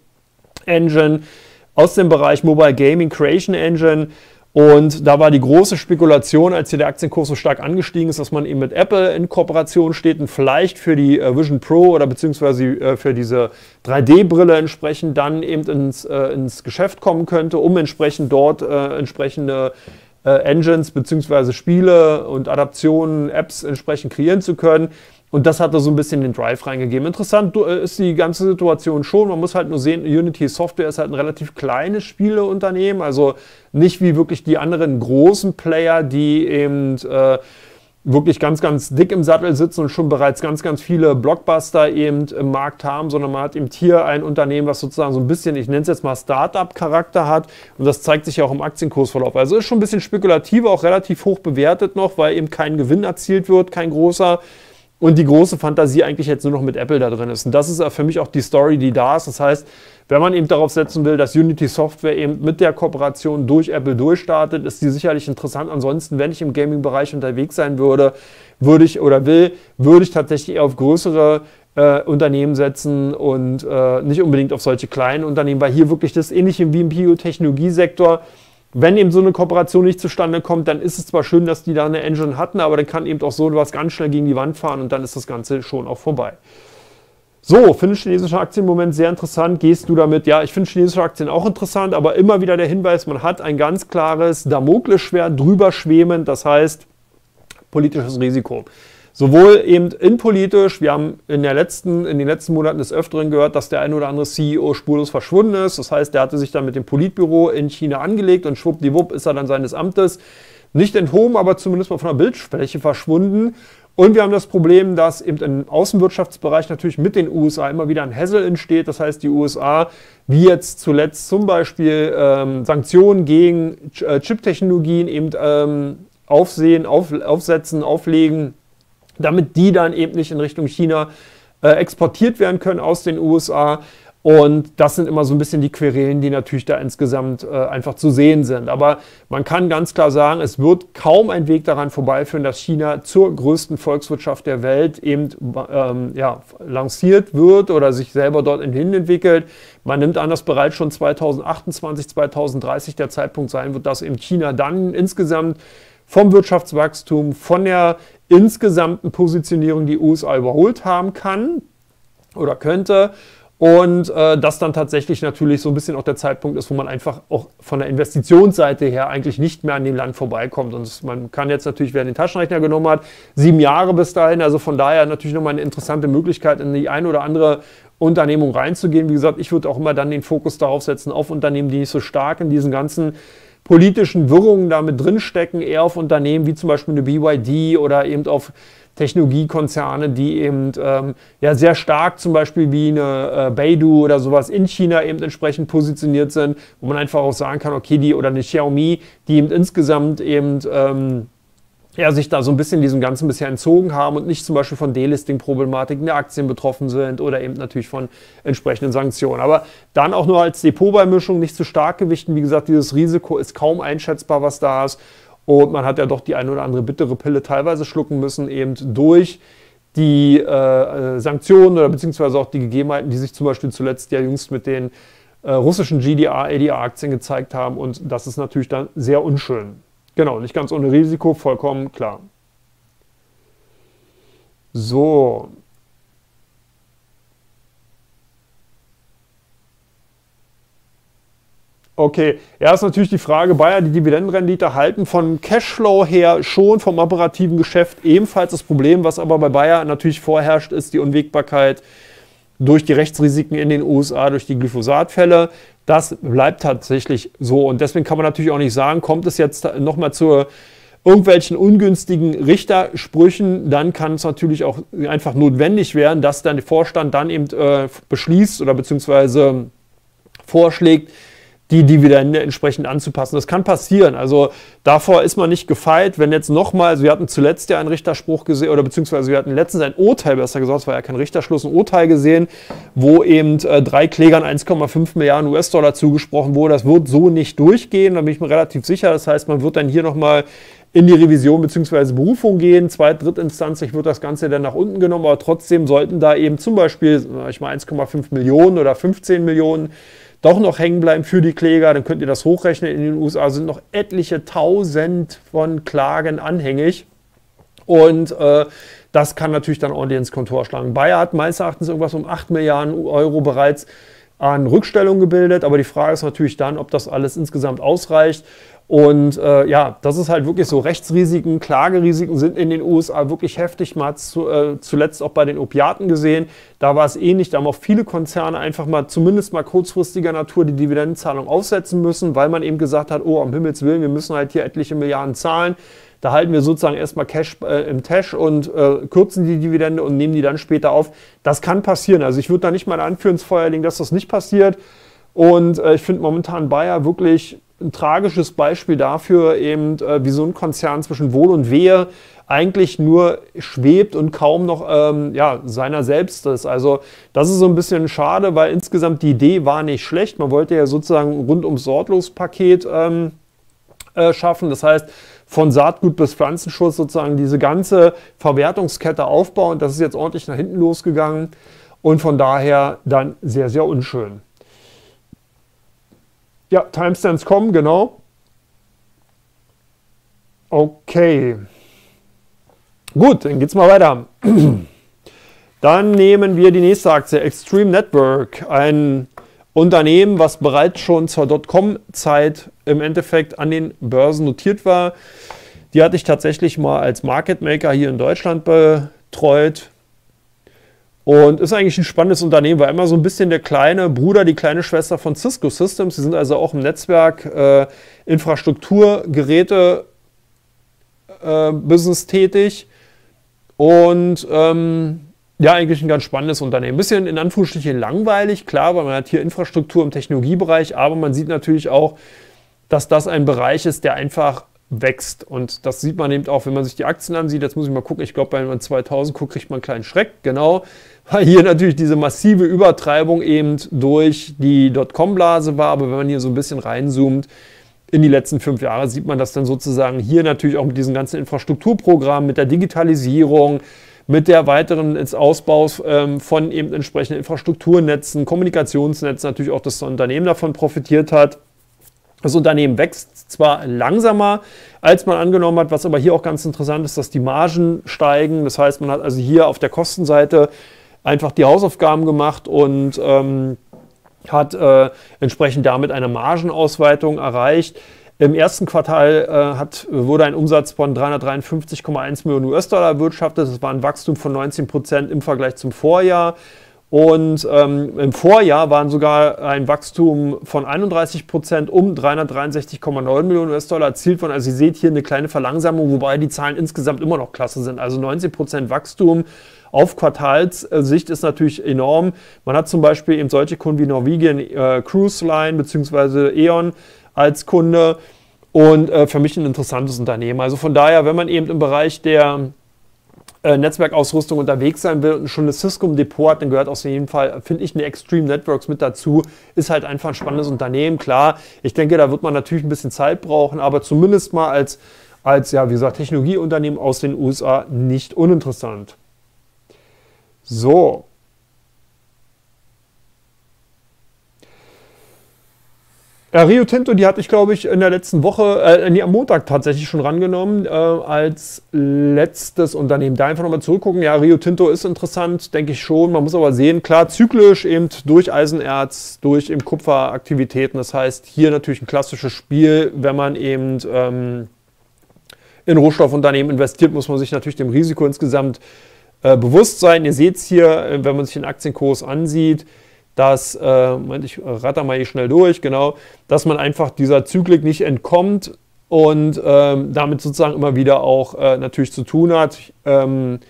Engine aus dem Bereich Mobile Gaming Creation Engine und da war die große Spekulation, als hier der Aktienkurs so stark angestiegen ist, dass man eben mit Apple in Kooperation steht und vielleicht für die Vision Pro oder beziehungsweise für diese drei D Brille entsprechend dann eben ins, ins Geschäft kommen könnte, um entsprechend dort äh, entsprechende Engines bzw. Spiele und Adaptionen, Apps entsprechend kreieren zu können. Und das hat da so ein bisschen den Drive reingegeben. Interessant ist die ganze Situation schon. Man muss halt nur sehen, Unity Software ist halt ein relativ kleines Spieleunternehmen. Also nicht wie wirklich die anderen großen Player, die eben äh, wirklich ganz, ganz dick im Sattel sitzen und schon bereits ganz, ganz viele Blockbuster eben im Markt haben, sondern man hat eben hier ein Unternehmen, was sozusagen so ein bisschen, ich nenne es jetzt mal Start-up-Charakter hat und das zeigt sich ja auch im Aktienkursverlauf. Also ist schon ein bisschen spekulativ, auch relativ hoch bewertet noch, weil eben kein Gewinn erzielt wird, kein großer und die große Fantasie eigentlich jetzt nur noch mit Apple da drin ist. Und das ist für mich auch die Story, die da ist. Das heißt, wenn man eben darauf setzen will, dass Unity Software eben mit der Kooperation durch Apple durchstartet, ist die sicherlich interessant. Ansonsten, wenn ich im Gaming-Bereich unterwegs sein würde, würde ich oder will, würde ich tatsächlich eher auf größere äh, Unternehmen setzen und äh, nicht unbedingt auf solche kleinen Unternehmen, weil hier wirklich das Ähnliche wie im Biotechnologiesektor, wenn eben so eine Kooperation nicht zustande kommt, dann ist es zwar schön, dass die da eine Engine hatten, aber dann kann eben auch so was ganz schnell gegen die Wand fahren und dann ist das Ganze schon auch vorbei. So, finde chinesische Aktien im Moment sehr interessant. Gehst du damit? Ja, ich finde chinesische Aktien auch interessant, aber immer wieder der Hinweis, man hat ein ganz klares Damoklesschwert drüber schweben, das heißt politisches Risiko. Sowohl eben innenpolitisch, wir haben in, der letzten, in den letzten Monaten des Öfteren gehört, dass der ein oder andere C E O spurlos verschwunden ist. Das heißt, der hatte sich dann mit dem Politbüro in China angelegt und schwuppdiwupp ist er dann seines Amtes nicht enthoben, aber zumindest mal von der Bildfläche verschwunden. Und wir haben das Problem, dass eben im Außenwirtschaftsbereich natürlich mit den U S A immer wieder ein Hassel entsteht. Das heißt, die U S A, wie jetzt zuletzt zum Beispiel ähm, Sanktionen gegen Chip-Technologien eben ähm, aufsehen, auf, aufsetzen, auflegen, damit die dann eben nicht in Richtung China äh, exportiert werden können aus den U S A. Und das sind immer so ein bisschen die Querelen, die natürlich da insgesamt äh, einfach zu sehen sind. Aber man kann ganz klar sagen, es wird kaum ein Weg daran vorbeiführen, dass China zur größten Volkswirtschaft der Welt eben ähm, ja, lanciert wird oder sich selber dort hin entwickelt. Man nimmt an, dass bereits schon zweitausendachtundzwanzig, zweitausenddreißig der Zeitpunkt sein wird, dass eben China dann insgesamt vom Wirtschaftswachstum, von der insgesamten Positionierung die U S A überholt haben kann oder könnte. Und äh, das dann tatsächlich natürlich so ein bisschen auch der Zeitpunkt ist, wo man einfach auch von der Investitionsseite her eigentlich nicht mehr an dem Land vorbeikommt. Und das, man kann jetzt natürlich, wer den Taschenrechner genommen hat, sieben Jahre bis dahin. Also von daher natürlich nochmal eine interessante Möglichkeit, in die eine oder andere Unternehmung reinzugehen. Wie gesagt, ich würde auch immer dann den Fokus darauf setzen, auf Unternehmen, die nicht so stark in diesen ganzen politischen Wirrungen damit drinstecken, eher auf Unternehmen wie zum Beispiel eine B Y D oder eben auf Technologiekonzerne, die eben ähm, ja, sehr stark zum Beispiel wie eine äh, Baidu oder sowas in China eben entsprechend positioniert sind, wo man einfach auch sagen kann, okay, die oder eine Xiaomi, die eben insgesamt eben ähm, ja, sich da so ein bisschen diesem Ganzen bisher entzogen haben und nicht zum Beispiel von Delisting-Problematiken der Aktien betroffen sind oder eben natürlich von entsprechenden Sanktionen. Aber dann auch nur als Depotbeimischung nicht zu stark gewichten. Wie gesagt, dieses Risiko ist kaum einschätzbar, was da ist. Und man hat ja doch die eine oder andere bittere Pille teilweise schlucken müssen, eben durch die äh, Sanktionen oder beziehungsweise auch die Gegebenheiten, die sich zum Beispiel zuletzt ja jüngst mit den äh, russischen G D A, A D A-Aktien gezeigt haben. Und das ist natürlich dann sehr unschön. Genau, nicht ganz ohne Risiko, vollkommen klar. So. Okay, ja, ist natürlich die Frage, Bayer, die Dividendenrendite halten von Cashflow her schon, vom operativen Geschäft ebenfalls das Problem, was aber bei Bayer natürlich vorherrscht, ist die Unwägbarkeit durch die Rechtsrisiken in den U S A, durch die Glyphosatfälle. Das bleibt tatsächlich so und deswegen kann man natürlich auch nicht sagen, kommt es jetzt nochmal zur irgendwelchen ungünstigen Richtersprüchen, dann kann es natürlich auch einfach notwendig werden, dass dann der Vorstand dann eben äh, beschließt oder beziehungsweise vorschlägt, die Dividende entsprechend anzupassen. Das kann passieren. Also davor ist man nicht gefeit, wenn jetzt nochmal, also wir hatten zuletzt ja einen Richterspruch gesehen, oder beziehungsweise wir hatten letztens ein Urteil, besser gesagt, es war ja kein Richterschluss, ein Urteil gesehen, wo eben äh, drei Klägern eins Komma fünf Milliarden US-Dollar zugesprochen wurde. Das wird so nicht durchgehen, da bin ich mir relativ sicher. Das heißt, man wird dann hier nochmal in die Revision bzw. Berufung gehen. Zweit-, drittinstanzlich wird das Ganze dann nach unten genommen, aber trotzdem sollten da eben zum Beispiel ich mal eins Komma fünf Millionen oder fünfzehn Millionen doch noch hängen bleiben für die Kläger, dann könnt ihr das hochrechnen. In den U S A sind noch etliche Tausend von Klagen anhängig und äh, das kann natürlich dann ordentlich ins Kontor schlagen. Bayer hat meines Erachtens irgendwas um acht Milliarden Euro bereits an Rückstellung gebildet, aber die Frage ist natürlich dann, ob das alles insgesamt ausreicht. Und äh, ja, das ist halt wirklich so, Rechtsrisiken, Klagerisiken sind in den U S A wirklich heftig, mal zu, äh, zuletzt auch bei den Opiaten gesehen, da war es ähnlich, da haben auch viele Konzerne einfach mal, zumindest mal kurzfristiger Natur, die Dividendenzahlung aussetzen müssen, weil man eben gesagt hat, oh, um Himmels Willen, wir müssen halt hier etliche Milliarden zahlen, da halten wir sozusagen erstmal Cash äh, im Tash und äh, kürzen die Dividende und nehmen die dann später auf. Das kann passieren, also ich würde da nicht mal Anführen ins Feuer legen, dass das nicht passiert und äh, ich finde momentan Bayer wirklich ein tragisches Beispiel dafür, eben äh, wie so ein Konzern zwischen Wohl und Wehe eigentlich nur schwebt und kaum noch ähm, ja, seiner selbst ist. Also das ist so ein bisschen schade, weil insgesamt die Idee war nicht schlecht. Man wollte ja sozusagen rund ums Sorglospaket ähm, äh, schaffen. Das heißt, von Saatgut bis Pflanzenschutz sozusagen diese ganze Verwertungskette aufbauen. Das ist jetzt ordentlich nach hinten losgegangen und von daher dann sehr, sehr unschön. Ja, Timestamps kommen, genau. Okay. Gut, dann geht's mal weiter. Dann nehmen wir die nächste Aktie, Extreme Network. Ein Unternehmen, was bereits schon zur Dotcom-Zeit im Endeffekt an den Börsen notiert war. Die hatte ich tatsächlich mal als Market Maker hier in Deutschland betreut. Und ist eigentlich ein spannendes Unternehmen, war immer so ein bisschen der kleine Bruder, die kleine Schwester von Cisco Systems. Die sind also auch im Netzwerk, äh, Infrastrukturgeräte, äh, Business tätig. Und ähm, ja, eigentlich ein ganz spannendes Unternehmen. Ein bisschen in Anführungsstrichen langweilig, klar, weil man hat hier Infrastruktur im Technologiebereich, aber man sieht natürlich auch, dass das ein Bereich ist, der einfach wächst. Und das sieht man eben auch, wenn man sich die Aktien ansieht. Jetzt muss ich mal gucken, ich glaube, wenn man zweitausend guckt, kriegt man einen kleinen Schreck, genau. weil hier natürlich diese massive Übertreibung eben durch die Dotcom-Blase war. Aber wenn man hier so ein bisschen reinzoomt in die letzten fünf Jahre, sieht man das dann sozusagen hier natürlich auch mit diesen ganzen Infrastrukturprogrammen, mit der Digitalisierung, mit der weiteren ins Ausbaus ähm, von eben entsprechenden Infrastrukturnetzen, Kommunikationsnetzen natürlich auch das Unternehmen davon profitiert hat. Das Unternehmen wächst zwar langsamer, als man angenommen hat, was aber hier auch ganz interessant ist, dass die Margen steigen. Das heißt, man hat also hier auf der Kostenseite einfach die Hausaufgaben gemacht und ähm, hat äh, entsprechend damit eine Margenausweitung erreicht. Im ersten Quartal äh, hat, wurde ein Umsatz von dreihundertdreiundfünfzig Komma eins Millionen U S-Dollar erwirtschaftet. Das war ein Wachstum von neunzehn Prozent im Vergleich zum Vorjahr. Und ähm, im Vorjahr waren sogar ein Wachstum von einunddreißig Prozent um dreihundertdreiundsechzig Komma neun Millionen U S-Dollar erzielt worden. Also ihr seht hier eine kleine Verlangsamung, wobei die Zahlen insgesamt immer noch klasse sind. Also neunzehn Prozent Wachstum auf Quartalssicht ist natürlich enorm. Man hat zum Beispiel eben solche Kunden wie Norwegian äh, Cruise Line bzw. E.ON als Kunde und äh, für mich ein interessantes Unternehmen. Also von daher, wenn man eben im Bereich der Netzwerkausrüstung unterwegs sein will und schon eine Cisco im Depot hat, dann gehört auf jeden Fall, finde ich, eine Extreme Networks mit dazu. Ist halt einfach ein spannendes Unternehmen, klar. Ich denke, da wird man natürlich ein bisschen Zeit brauchen, aber zumindest mal als, als ja, wie gesagt, Technologieunternehmen aus den U S A nicht uninteressant. So. Ja, Rio Tinto, die hatte ich, glaube ich, in der letzten Woche, äh, nee, am Montag tatsächlich schon rangenommen, äh, als letztes Unternehmen. Da einfach nochmal zurückgucken. Ja, Rio Tinto ist interessant, denke ich schon. Man muss aber sehen, klar, zyklisch eben durch Eisenerz, durch eben Kupferaktivitäten. Das heißt, hier natürlich ein klassisches Spiel, wenn man eben ähm, in Rohstoffunternehmen investiert, muss man sich natürlich dem Risiko insgesamt äh, bewusst sein. Ihr seht es hier, wenn man sich den Aktienkurs ansieht, dass, äh, ich ratter mal hier schnell durch, genau, dass man einfach dieser Zyklik nicht entkommt und ähm, damit sozusagen immer wieder auch äh, natürlich zu tun hat. Ähm,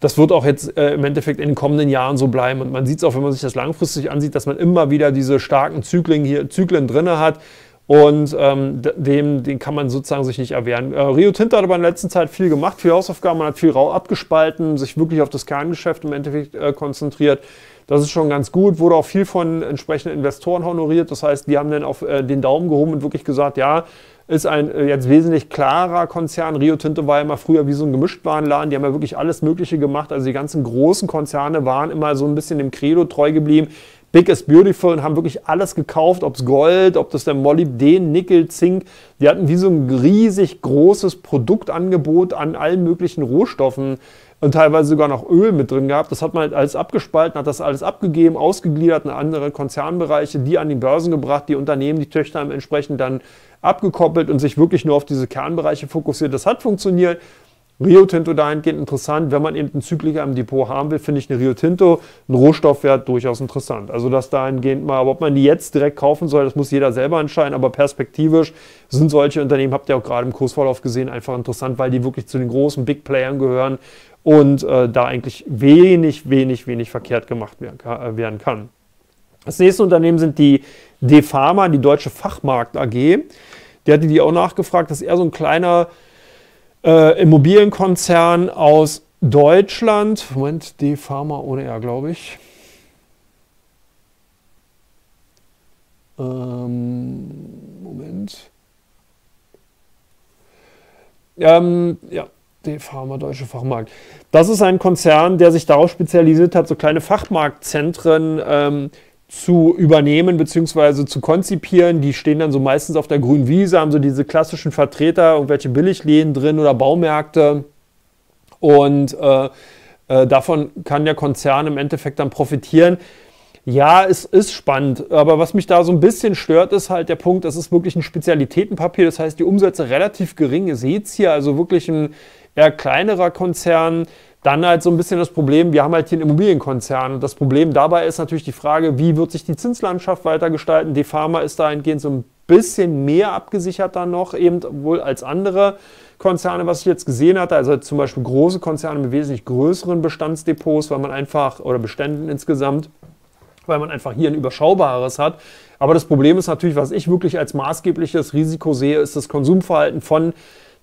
das wird auch jetzt äh, im Endeffekt in den kommenden Jahren so bleiben. Und man sieht es auch, wenn man sich das langfristig ansieht, dass man immer wieder diese starken Zyklen hier, Zyklen drin hat. Und ähm, dem, den kann man sozusagen sich nicht erwehren. Äh, Rio Tinto hat aber in der letzten Zeit viel gemacht, viel Hausaufgaben, man hat viel rau abgespalten, sich wirklich auf das Kerngeschäft im Endeffekt äh, konzentriert. Das ist schon ganz gut, wurde auch viel von entsprechenden Investoren honoriert. Das heißt, die haben dann auf äh, den Daumen gehoben und wirklich gesagt, ja, ist ein äh, jetzt wesentlich klarer Konzern. Rio Tinto war ja immer früher wie so ein Gemischtwarenladen. Die haben ja wirklich alles Mögliche gemacht. Also die ganzen großen Konzerne waren immer so ein bisschen dem Credo treu geblieben. Big is beautiful und haben wirklich alles gekauft, ob es Gold, ob das der Molybden, Nickel, Zink. Die hatten wie so ein riesig großes Produktangebot an allen möglichen Rohstoffen und teilweise sogar noch Öl mit drin gehabt. Das hat man halt alles abgespalten, hat das alles abgegeben, ausgegliedert in andere Konzernbereiche, die an die Börsen gebracht, die Unternehmen, die Töchter haben entsprechend dann abgekoppelt und sich wirklich nur auf diese Kernbereiche fokussiert. Das hat funktioniert. Rio Tinto dahingehend interessant, wenn man eben einen Zykliker im Depot haben will, finde ich eine Rio Tinto, einen Rohstoffwert durchaus interessant. Also das dahingehend mal, aber ob man die jetzt direkt kaufen soll, das muss jeder selber entscheiden, aber perspektivisch sind solche Unternehmen, habt ihr auch gerade im Kursverlauf gesehen, einfach interessant, weil die wirklich zu den großen Big Playern gehören und äh, da eigentlich wenig, wenig, wenig verkehrt gemacht werden kann. Das nächste Unternehmen sind die DeFama, die Deutsche Fachmarkt A G. Der hatte die auch nachgefragt, dass eher so ein kleiner Äh, Immobilienkonzern aus Deutschland. Moment, DeFama ohne R, glaube ich. Ähm, Moment. Ähm, ja, DeFama, Deutsche Fachmarkt. Das ist ein Konzern, der sich darauf spezialisiert hat, so kleine Fachmarktzentren ähm, zu übernehmen bzw. zu konzipieren. Die stehen dann so meistens auf der grünen Wiese, haben so diese klassischen Vertreter, irgendwelche Billigläden drin oder Baumärkte. Und äh, äh, davon kann der Konzern im Endeffekt dann profitieren. Ja, es ist spannend, aber was mich da so ein bisschen stört, ist halt der Punkt, das ist wirklich ein Spezialitätenpapier, das heißt die Umsätze relativ gering. Ihr seht es hier, also wirklich ein eher kleinerer Konzern. Dann halt so ein bisschen das Problem, wir haben halt hier einen Immobilienkonzern und das Problem dabei ist natürlich die Frage, wie wird sich die Zinslandschaft weitergestalten. DeFama ist dahingehend so ein bisschen mehr abgesichert dann noch, eben wohl als andere Konzerne, was ich jetzt gesehen hatte, also zum Beispiel große Konzerne mit wesentlich größeren Bestandsdepots, weil man einfach, oder Beständen insgesamt, weil man einfach hier ein überschaubares hat. Aber das Problem ist natürlich, was ich wirklich als maßgebliches Risiko sehe, ist das Konsumverhalten von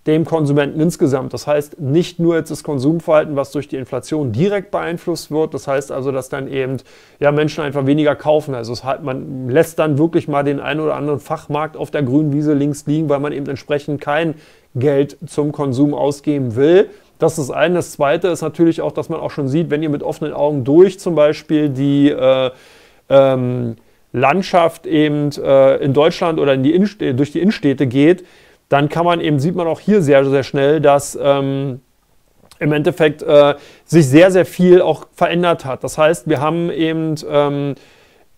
dem Konsumenten insgesamt. Das heißt, nicht nur jetzt das Konsumverhalten, was durch die Inflation direkt beeinflusst wird. Das heißt also, dass dann eben ja, Menschen einfach weniger kaufen. Also es hat, man lässt dann wirklich mal den einen oder anderen Fachmarkt auf der grünen Wiese links liegen, weil man eben entsprechend kein Geld zum Konsum ausgeben will. Das ist das eine. Das zweite ist natürlich auch, dass man auch schon sieht, wenn ihr mit offenen Augen durch zum Beispiel die äh, ähm, Landschaft eben äh, in Deutschland oder in die Innenstädte, durch die Innenstädte geht, dann kann man eben, sieht man auch hier sehr, sehr schnell, dass ähm, im Endeffekt äh, sich sehr, sehr viel auch verändert hat. Das heißt, wir haben eben ähm,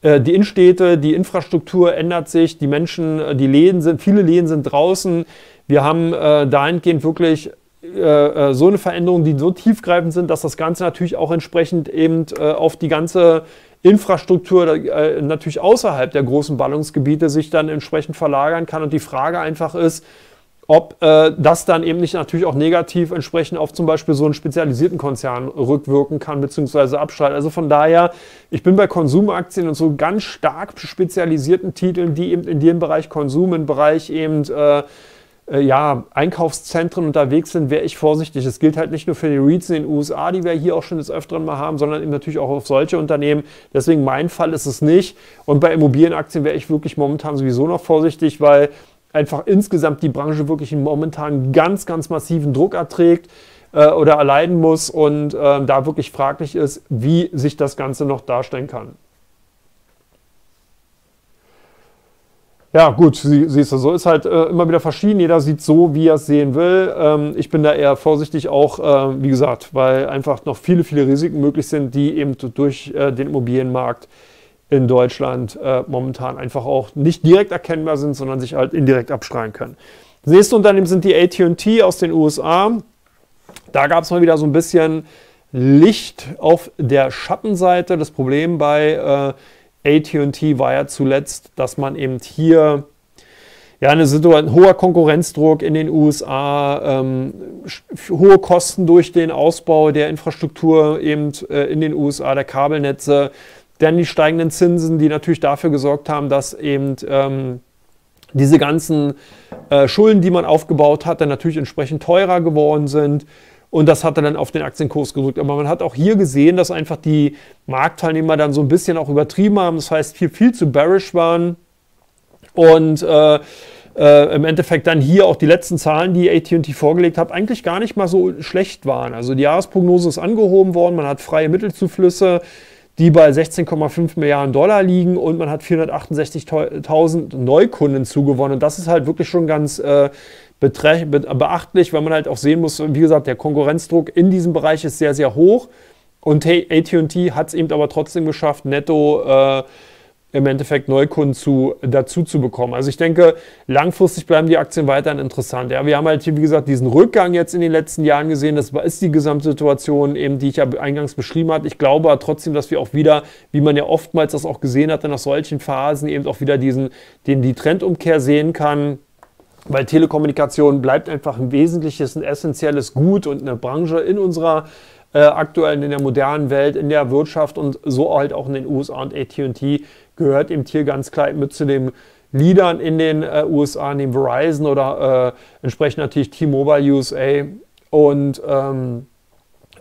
äh, die Innenstädte, die Infrastruktur ändert sich, die Menschen, die Läden sind, viele Läden sind draußen. Wir haben äh, dahingehend wirklich äh, so eine Veränderung, die so tiefgreifend sind, dass das Ganze natürlich auch entsprechend eben äh, auf die ganze Infrastruktur äh, natürlich außerhalb der großen Ballungsgebiete sich dann entsprechend verlagern kann. Und die Frage einfach ist, ob äh, das dann eben nicht natürlich auch negativ entsprechend auf zum Beispiel so einen spezialisierten Konzern rückwirken kann, beziehungsweise abschalten. Also von daher, ich bin bei Konsumaktien und so ganz stark spezialisierten Titeln, die eben in dem Bereich Konsum, im Bereich eben äh, ja, Einkaufszentren unterwegs sind, wäre ich vorsichtig. Es gilt halt nicht nur für die REITs in den U S A, die wir hier auch schon des Öfteren mal haben, sondern eben natürlich auch auf solche Unternehmen. Deswegen mein Fall ist es nicht. Und bei Immobilienaktien wäre ich wirklich momentan sowieso noch vorsichtig, weil einfach insgesamt die Branche wirklich momentan ganz, ganz massiven Druck erträgt äh, oder erleiden muss und äh, da wirklich fraglich ist, wie sich das Ganze noch darstellen kann. Ja gut, sie, siehst du, so ist halt äh, immer wieder verschieden, jeder sieht so, wie er es sehen will. Ähm, ich bin da eher vorsichtig auch, äh, wie gesagt, weil einfach noch viele, viele Risiken möglich sind, die eben durch äh, den Immobilienmarkt in Deutschland äh, momentan einfach auch nicht direkt erkennbar sind, sondern sich halt indirekt abschreien können. Das nächste Unternehmen sind die A T und T aus den U S A. Da gab es mal wieder so ein bisschen Licht auf der Schattenseite. Das Problem bei äh, A T und T war ja zuletzt, dass man eben hier ja eine Situation, hoher Konkurrenzdruck in den U S A, ähm, hohe Kosten durch den Ausbau der Infrastruktur eben äh, in den U S A, der Kabelnetze, dann die steigenden Zinsen, die natürlich dafür gesorgt haben, dass eben ähm, diese ganzen äh, Schulden, die man aufgebaut hat, dann natürlich entsprechend teurer geworden sind. Und das hat dann auf den Aktienkurs gedrückt. Aber man hat auch hier gesehen, dass einfach die Marktteilnehmer dann so ein bisschen auch übertrieben haben. Das heißt, viel, viel zu bearish waren. Und äh, äh, im Endeffekt dann hier auch die letzten Zahlen, die A T und T vorgelegt hat, eigentlich gar nicht mal so schlecht waren. Also die Jahresprognose ist angehoben worden. Man hat freie Mittelzuflüsse, die bei sechzehn Komma fünf Milliarden Dollar liegen. Und man hat vierhundertachtundsechzigtausend Neukunden zugewonnen. Und das ist halt wirklich schon ganz Äh, beachtlich, weil man halt auch sehen muss, wie gesagt, der Konkurrenzdruck in diesem Bereich ist sehr, sehr hoch und A T und T hat es eben aber trotzdem geschafft, netto äh, im Endeffekt Neukunden zu, dazu zu bekommen. Also ich denke, langfristig bleiben die Aktien weiterhin interessant. Ja, wir haben halt hier, wie gesagt, diesen Rückgang jetzt in den letzten Jahren gesehen. Das ist die Gesamtsituation, eben, die ich ja eingangs beschrieben habe. Ich glaube aber trotzdem, dass wir auch wieder, wie man ja oftmals das auch gesehen hat, nach solchen Phasen eben auch wieder diesen, den, die Trendumkehr sehen kann. Weil Telekommunikation bleibt einfach ein wesentliches, ein essentielles Gut und eine Branche in unserer äh, aktuellen, in der modernen Welt, in der Wirtschaft und so halt auch in den U S A. Und A T und T gehört eben hier ganz klar mit zu den Leadern in den äh, U S A, neben Verizon oder äh, entsprechend natürlich T-Mobile U S A. Und ähm,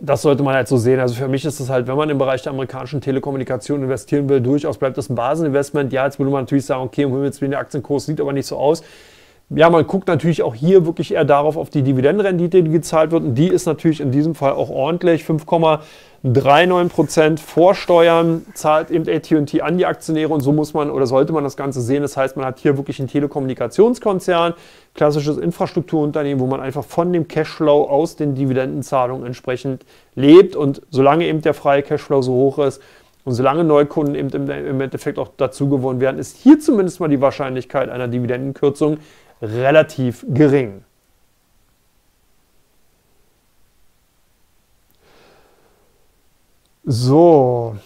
das sollte man halt so sehen. Also für mich ist es halt, wenn man im Bereich der amerikanischen Telekommunikation investieren will, durchaus bleibt das ein Baseninvestment. Ja, jetzt würde man natürlich sagen, okay, um Himmels Willen, der Aktienkurs sieht aber nicht so aus. Ja, man guckt natürlich auch hier wirklich eher darauf, auf die Dividendenrendite, die gezahlt wird. Und die ist natürlich in diesem Fall auch ordentlich. fünf Komma neununddreißig Prozent vor Steuern zahlt eben A T und T an die Aktionäre. Und so muss man oder sollte man das Ganze sehen. Das heißt, man hat hier wirklich einen Telekommunikationskonzern, klassisches Infrastrukturunternehmen, wo man einfach von dem Cashflow aus den Dividendenzahlungen entsprechend lebt. Und solange eben der freie Cashflow so hoch ist, und solange Neukunden eben im Endeffekt auch dazu gewonnen werden, ist hier zumindest mal die Wahrscheinlichkeit einer Dividendenkürzung relativ gering. So.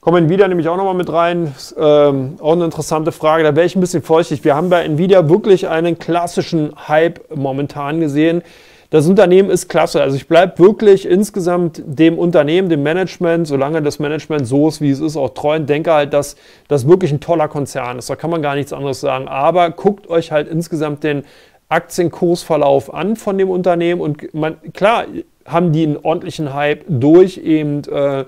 Kommen Nvidia nämlich auch nochmal mit rein. Ähm, auch eine interessante Frage, da wäre ich ein bisschen vorsichtig. Wir haben bei Nvidia wirklich einen klassischen Hype momentan gesehen. Das Unternehmen ist klasse. Also ich bleibe wirklich insgesamt dem Unternehmen, dem Management, solange das Management so ist, wie es ist, auch treu und denke halt, dass das wirklich ein toller Konzern ist. Da kann man gar nichts anderes sagen. Aber guckt euch halt insgesamt den Aktienkursverlauf an von dem Unternehmen. Und man, klar haben die einen ordentlichen Hype durch eben äh,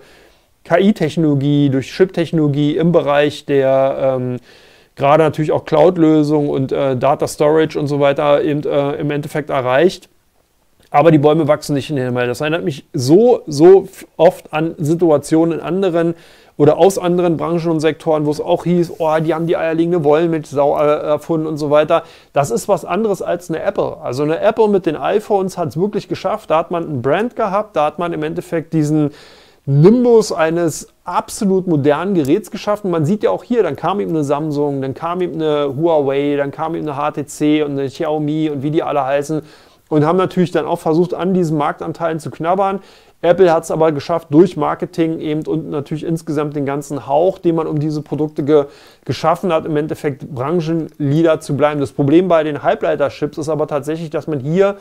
K I-Technologie, durch Chip-Technologie im Bereich der ähm, gerade natürlich auch Cloud-Lösungen und äh, Data Storage und so weiter eben äh, im Endeffekt erreicht. Aber die Bäume wachsen nicht in den Himmel. Das erinnert mich so, so oft an Situationen in anderen oder aus anderen Branchen und Sektoren, wo es auch hieß, oh, die haben die eierlegende Wollmilchsau erfunden und so weiter. Das ist was anderes als eine Apple. Also eine Apple mit den iPhones hat es wirklich geschafft. Da hat man einen Brand gehabt, da hat man im Endeffekt diesen Nimbus eines absolut modernen Geräts geschaffen. Man sieht ja auch hier, dann kam ihm eine Samsung, dann kam ihm eine Huawei, dann kam ihm eine H T C und eine Xiaomi und wie die alle heißen und haben natürlich dann auch versucht, an diesen Marktanteilen zu knabbern. Apple hat es aber geschafft, durch Marketing eben und natürlich insgesamt den ganzen Hauch, den man um diese Produkte ge geschaffen hat, im Endeffekt Branchenleader zu bleiben. Das Problem bei den Halbleiterchips ist aber tatsächlich, dass man hier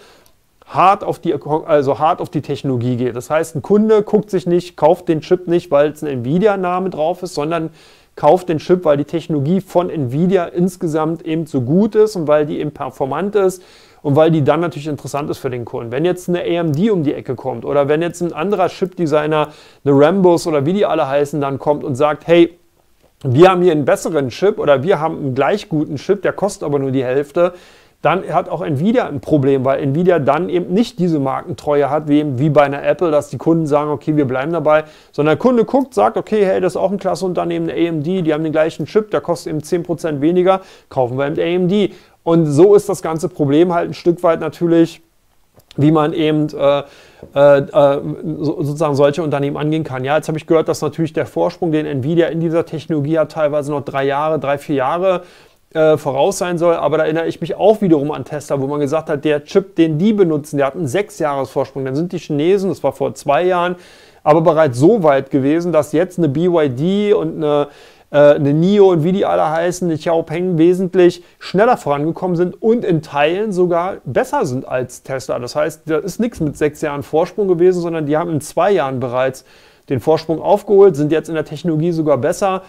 hart auf die, also hart auf die Technologie geht. Das heißt, ein Kunde guckt sich nicht, kauft den Chip nicht, weil es ein Nvidia-Name drauf ist, sondern kauft den Chip, weil die Technologie von Nvidia insgesamt eben so gut ist und weil die eben performant ist und weil die dann natürlich interessant ist für den Kunden. Wenn jetzt eine A M D um die Ecke kommt oder wenn jetzt ein anderer Chip-Designer, eine Rambus oder wie die alle heißen, dann kommt und sagt, hey, wir haben hier einen besseren Chip oder wir haben einen gleich guten Chip, der kostet aber nur die Hälfte, dann hat auch Nvidia ein Problem, weil Nvidia dann eben nicht diese Markentreue hat, wie, eben wie bei einer Apple, dass die Kunden sagen, okay, wir bleiben dabei, sondern der Kunde guckt, sagt, okay, hey, das ist auch ein klasse Unternehmen, eine A M D, die haben den gleichen Chip, der kostet eben zehn Prozent weniger, kaufen wir eben A M D. Und so ist das ganze Problem halt ein Stück weit natürlich, wie man eben äh, äh, so, sozusagen solche Unternehmen angehen kann. Ja, jetzt habe ich gehört, dass natürlich der Vorsprung, den Nvidia in dieser Technologie hat, teilweise noch drei Jahre, drei, vier Jahre Äh, voraus sein soll, aber da erinnere ich mich auch wiederum an Tesla, wo man gesagt hat, der Chip, den die benutzen, der hat einen sechs Jahres Vorsprung. Dann sind die Chinesen, das war vor zwei Jahren, aber bereits so weit gewesen, dass jetzt eine B Y D und eine, äh, eine Nio und wie die alle heißen, eine Xiaopeng wesentlich schneller vorangekommen sind und in Teilen sogar besser sind als Tesla. Das heißt, da ist nichts mit sechs Jahren Vorsprung gewesen, sondern die haben in zwei Jahren bereits den Vorsprung aufgeholt, sind jetzt in der Technologie sogar besser.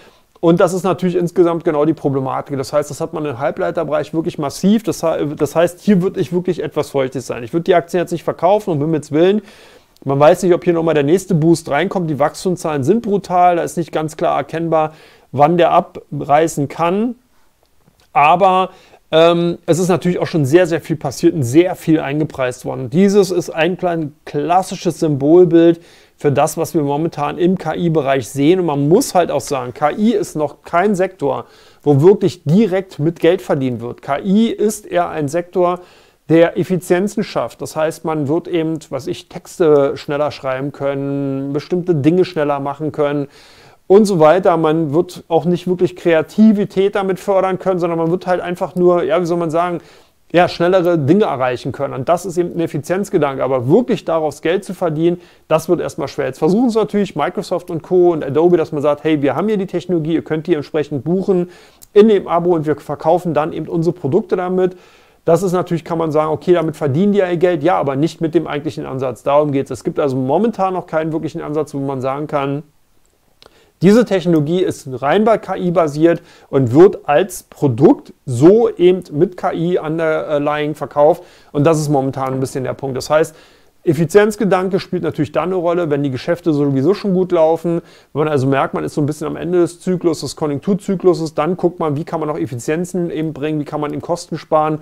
Und das ist natürlich insgesamt genau die Problematik. Das heißt, das hat man im Halbleiterbereich wirklich massiv. Das, das heißt, hier wird ich wirklich etwas Feuchtes sein. Ich würde die Aktien jetzt nicht verkaufen, um Himmels Willen. Man weiß nicht, ob hier nochmal der nächste Boost reinkommt. Die Wachstumszahlen sind brutal. Da ist nicht ganz klar erkennbar, wann der abreißen kann. Aber ähm, es ist natürlich auch schon sehr, sehr viel passiert und sehr viel eingepreist worden. Dieses ist ein klein klassisches Symbolbild für das, was wir momentan im K I-Bereich sehen. Und man muss halt auch sagen, K I ist noch kein Sektor, wo wirklich direkt mit Geld verdient wird. K I ist eher ein Sektor, der Effizienzen schafft. Das heißt, man wird eben, was ich, Texte schneller schreiben können, bestimmte Dinge schneller machen können und so weiter. Man wird auch nicht wirklich Kreativität damit fördern können, sondern man wird halt einfach nur, ja, wie soll man sagen, ja, schnellere Dinge erreichen können. Und das ist eben ein Effizienzgedanke. Aber wirklich daraus Geld zu verdienen, das wird erstmal schwer. Jetzt versuchen es natürlich Microsoft und Co. und Adobe, dass man sagt, hey, wir haben hier die Technologie, ihr könnt die entsprechend buchen in dem Abo und wir verkaufen dann eben unsere Produkte damit. Das ist natürlich, kann man sagen, okay, damit verdienen die ja ihr Geld, ja, aber nicht mit dem eigentlichen Ansatz. Darum geht es. Es gibt also momentan noch keinen wirklichen Ansatz, wo man sagen kann, diese Technologie ist rein bei K I basiert und wird als Produkt so eben mit K I underlying verkauft. Und das ist momentan ein bisschen der Punkt. Das heißt, Effizienzgedanke spielt natürlich dann eine Rolle, wenn die Geschäfte sowieso schon gut laufen. Wenn man also merkt, man ist so ein bisschen am Ende des Zyklus, des Konjunkturzykluses, dann guckt man, wie kann man noch Effizienzen eben bringen, wie kann man eben Kosten sparen,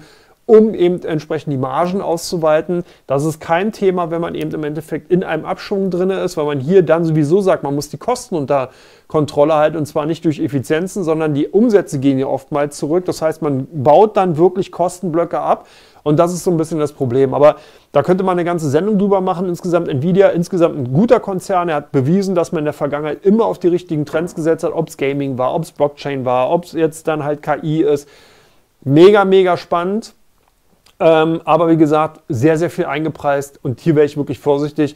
um eben entsprechend die Margen auszuweiten. Das ist kein Thema, wenn man eben im Endeffekt in einem Abschwung drin ist, weil man hier dann sowieso sagt, man muss die Kosten unter Kontrolle halten und zwar nicht durch Effizienzen, sondern die Umsätze gehen ja oftmals zurück. Das heißt, man baut dann wirklich Kostenblöcke ab und das ist so ein bisschen das Problem. Aber da könnte man eine ganze Sendung drüber machen. Insgesamt Nvidia, insgesamt ein guter Konzern. Er hat bewiesen, dass man in der Vergangenheit immer auf die richtigen Trends gesetzt hat, ob es Gaming war, ob es Blockchain war, ob es jetzt dann halt K I ist. Mega, mega spannend. Aber wie gesagt, sehr, sehr viel eingepreist und hier wäre ich wirklich vorsichtig.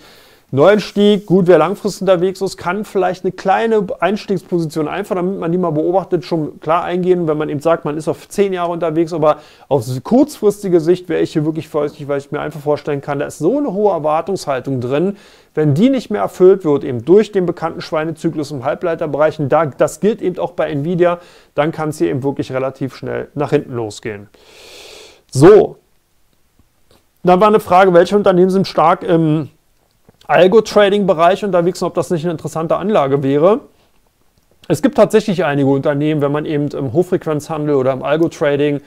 Neuanstieg, gut, wer langfristig unterwegs ist, kann vielleicht eine kleine Einstiegsposition einfach, damit man die mal beobachtet, schon klar eingehen, wenn man eben sagt, man ist auf zehn Jahre unterwegs, aber auf kurzfristige Sicht wäre ich hier wirklich vorsichtig, weil ich mir einfach vorstellen kann, da ist so eine hohe Erwartungshaltung drin, wenn die nicht mehr erfüllt wird, eben durch den bekannten Schweinezyklus im Halbleiterbereich, und da, das gilt eben auch bei Nvidia, dann kann es hier eben wirklich relativ schnell nach hinten losgehen. So, dann war eine Frage, welche Unternehmen sind stark im Algo-Trading-Bereich unterwegs und ob das nicht eine interessante Anlage wäre. Es gibt tatsächlich einige Unternehmen, wenn man eben im Hochfrequenzhandel oder im Algo-Trading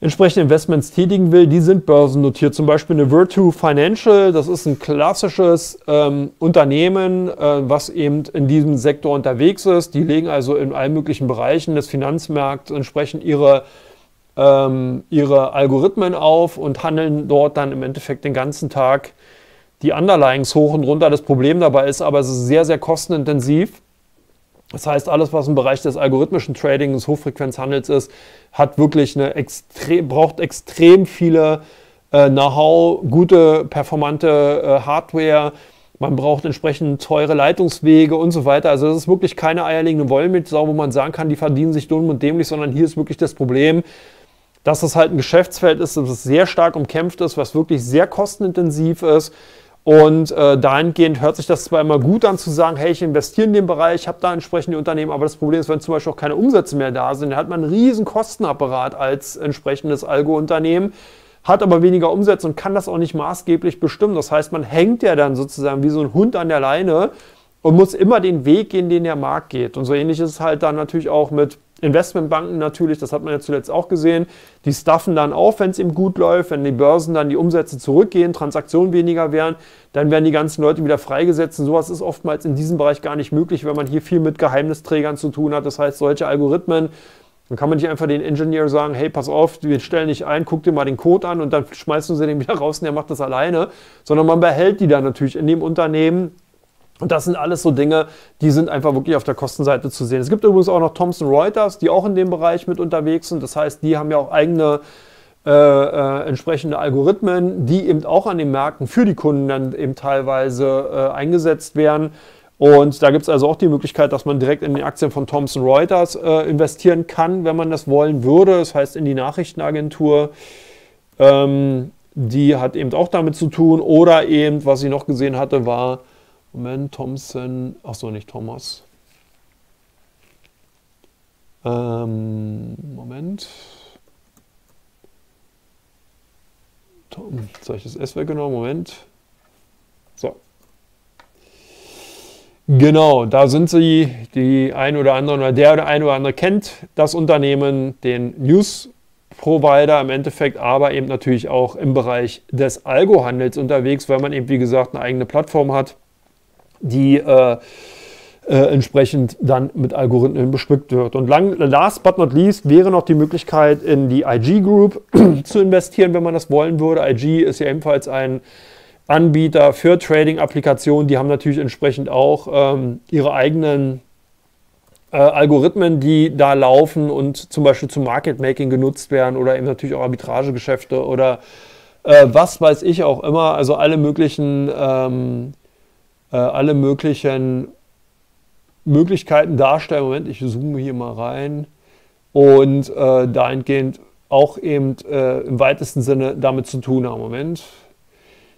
entsprechende Investments tätigen will, die sind börsennotiert. Zum Beispiel eine Virtu Financial, das ist ein klassisches ähm, Unternehmen, äh, was eben in diesem Sektor unterwegs ist. Die legen also in allen möglichen Bereichen des Finanzmarkts entsprechend ihre ähm, ihre Algorithmen auf und handeln dort dann im Endeffekt den ganzen Tag die Underlyings hoch und runter. Das Problem dabei ist aber, es ist sehr, sehr kostenintensiv. Das heißt, alles, was im Bereich des algorithmischen Trading, des Hochfrequenzhandels ist, hat wirklich eine extrem, braucht extrem viele äh, Know-how, gute, performante äh, Hardware. Man braucht entsprechend teure Leitungswege und so weiter. Also das ist wirklich keine eierlegende Wollmilchsau, wo man sagen kann, die verdienen sich dumm und dämlich, sondern hier ist wirklich das Problem, dass das halt ein Geschäftsfeld ist, das sehr stark umkämpft ist, was wirklich sehr kostenintensiv ist. Und äh, dahingehend hört sich das zwar immer gut an, zu sagen, hey, ich investiere in den Bereich, habe da entsprechende Unternehmen, aber das Problem ist, wenn zum Beispiel auch keine Umsätze mehr da sind, dann hat man einen riesen Kostenapparat als entsprechendes Algo-Unternehmen, hat aber weniger Umsätze und kann das auch nicht maßgeblich bestimmen. Das heißt, man hängt ja dann sozusagen wie so ein Hund an der Leine und muss immer den Weg gehen, den der Markt geht. Und so ähnlich ist es halt dann natürlich auch mit Investmentbanken natürlich, das hat man ja zuletzt auch gesehen, die staffen dann auf, wenn es eben gut läuft, wenn die Börsen dann die Umsätze zurückgehen, Transaktionen weniger werden, dann werden die ganzen Leute wieder freigesetzt. Und sowas ist oftmals in diesem Bereich gar nicht möglich, wenn man hier viel mit Geheimnisträgern zu tun hat. Das heißt, solche Algorithmen, dann kann man nicht einfach den Ingenieur sagen, hey, pass auf, wir stellen dich ein, guck dir mal den Code an und dann schmeißen sie den wieder raus und der macht das alleine, sondern man behält die dann natürlich in dem Unternehmen. Und das sind alles so Dinge, die sind einfach wirklich auf der Kostenseite zu sehen. Es gibt übrigens auch noch Thomson Reuters, die auch in dem Bereich mit unterwegs sind. Das heißt, die haben ja auch eigene äh, äh, entsprechende Algorithmen, die eben auch an den Märkten für die Kunden dann eben teilweise äh, eingesetzt werden. Und da gibt es also auch die Möglichkeit, dass man direkt in die Aktien von Thomson Reuters äh, investieren kann, wenn man das wollen würde. Das heißt, in die Nachrichtenagentur. Ähm, die hat eben auch damit zu tun. Oder eben, was ich noch gesehen hatte, war Moment, Thomson, achso, nicht Thomas. Ähm, Moment. Tom, jetzt habe ich das S weggenommen, Moment. So. Genau, da sind sie, die ein oder andere, oder der oder ein oder andere kennt das Unternehmen, den News Provider im Endeffekt, aber eben natürlich auch im Bereich des Algo-Handels unterwegs, weil man eben, wie gesagt, eine eigene Plattform hat, die äh, äh, entsprechend dann mit Algorithmen bestückt wird. Und lang, last but not least wäre noch die Möglichkeit, in die I G Group zu investieren, wenn man das wollen würde. I G ist ja ebenfalls ein Anbieter für Trading-Applikationen. Die haben natürlich entsprechend auch ähm, ihre eigenen äh, Algorithmen, die da laufen und zum Beispiel zum Market-Making genutzt werden oder eben natürlich auch Arbitragegeschäfte oder äh, was weiß ich auch immer. Also alle möglichen ähm, alle möglichen Möglichkeiten darstellen. Moment, ich zoome hier mal rein. Und äh, dahingehend auch eben äh, im weitesten Sinne damit zu tun haben. Moment,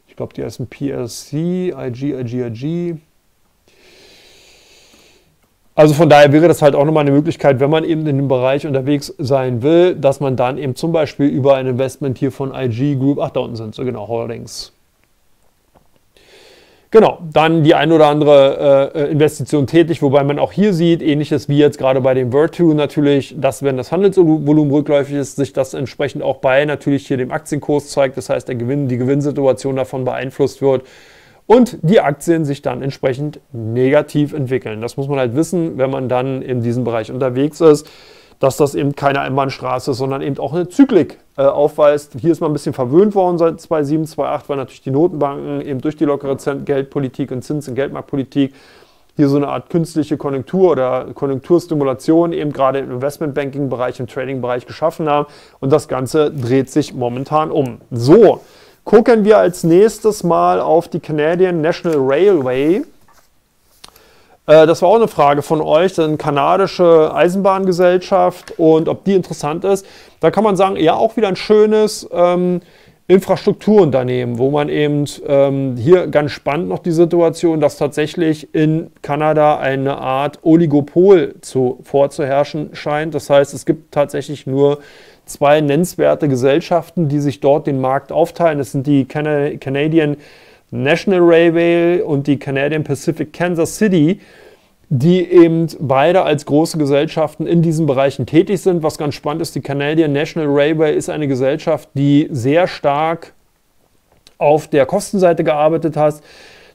ich glaube, die heißen P L C, I G, I G, I G. Also von daher wäre das halt auch nochmal eine Möglichkeit, wenn man eben in dem Bereich unterwegs sein will, dass man dann eben zum Beispiel über ein Investment hier von I G Group, ach da unten sind so genau, Holdings. Genau, dann die ein oder andere äh, Investition tätig, wobei man auch hier sieht, ähnliches wie jetzt gerade bei dem Virtu natürlich, dass wenn das Handelsvolumen rückläufig ist, sich das entsprechend auch bei natürlich hier dem Aktienkurs zeigt, das heißt der Gewinn, die Gewinnsituation davon beeinflusst wird und die Aktien sich dann entsprechend negativ entwickeln. Das muss man halt wissen, wenn man dann in diesem Bereich unterwegs ist, dass das eben keine Einbahnstraße ist, sondern eben auch eine Zyklik äh, aufweist. Hier ist man ein bisschen verwöhnt worden seit zweitausendsieben, zweitausendacht, weil natürlich die Notenbanken eben durch die lockere Geldpolitik und Zins- und Geldmarktpolitik hier so eine Art künstliche Konjunktur oder Konjunkturstimulation eben gerade im Investmentbanking-Bereich, im Trading-Bereich geschaffen haben. Und das Ganze dreht sich momentan um. So, Gucken wir als nächstes mal auf die Canadian National Railway. Das war auch eine Frage von euch, eine kanadische Eisenbahngesellschaft und ob die interessant ist. Da kann man sagen, ja, auch wieder ein schönes ähm, Infrastrukturunternehmen, wo man eben ähm, hier ganz spannend noch die Situation, dass tatsächlich in Kanada eine Art Oligopol zu, vorzuherrschen scheint. Das heißt, es gibt tatsächlich nur zwei nennenswerte Gesellschaften, die sich dort den Markt aufteilen. Das sind die Can- Canadian National Railway und die Canadian Pacific Kansas City, die eben beide als große Gesellschaften in diesen Bereichen tätig sind. Was ganz spannend ist, die Canadian National Railway ist eine Gesellschaft, die sehr stark auf der Kostenseite gearbeitet hat.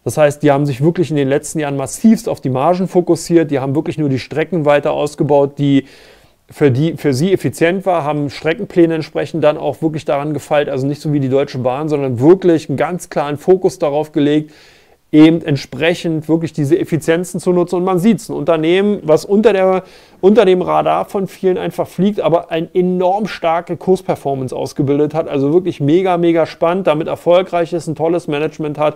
Das heißt, die haben sich wirklich in den letzten Jahren massivst auf die Margen fokussiert. Die haben wirklich nur die Strecken weiter ausgebaut, die Für, die, für sie effizient war, haben Streckenpläne entsprechend dann auch wirklich daran gefeilt, also nicht so wie die Deutsche Bahn, sondern wirklich einen ganz klaren Fokus darauf gelegt, eben entsprechend wirklich diese Effizienzen zu nutzen. Und man sieht es, ein Unternehmen, was unter, der, unter dem Radar von vielen einfach fliegt, aber eine enorm starke Kursperformance ausgebildet hat, also wirklich mega, mega spannend, damit erfolgreich ist, ein tolles Management hat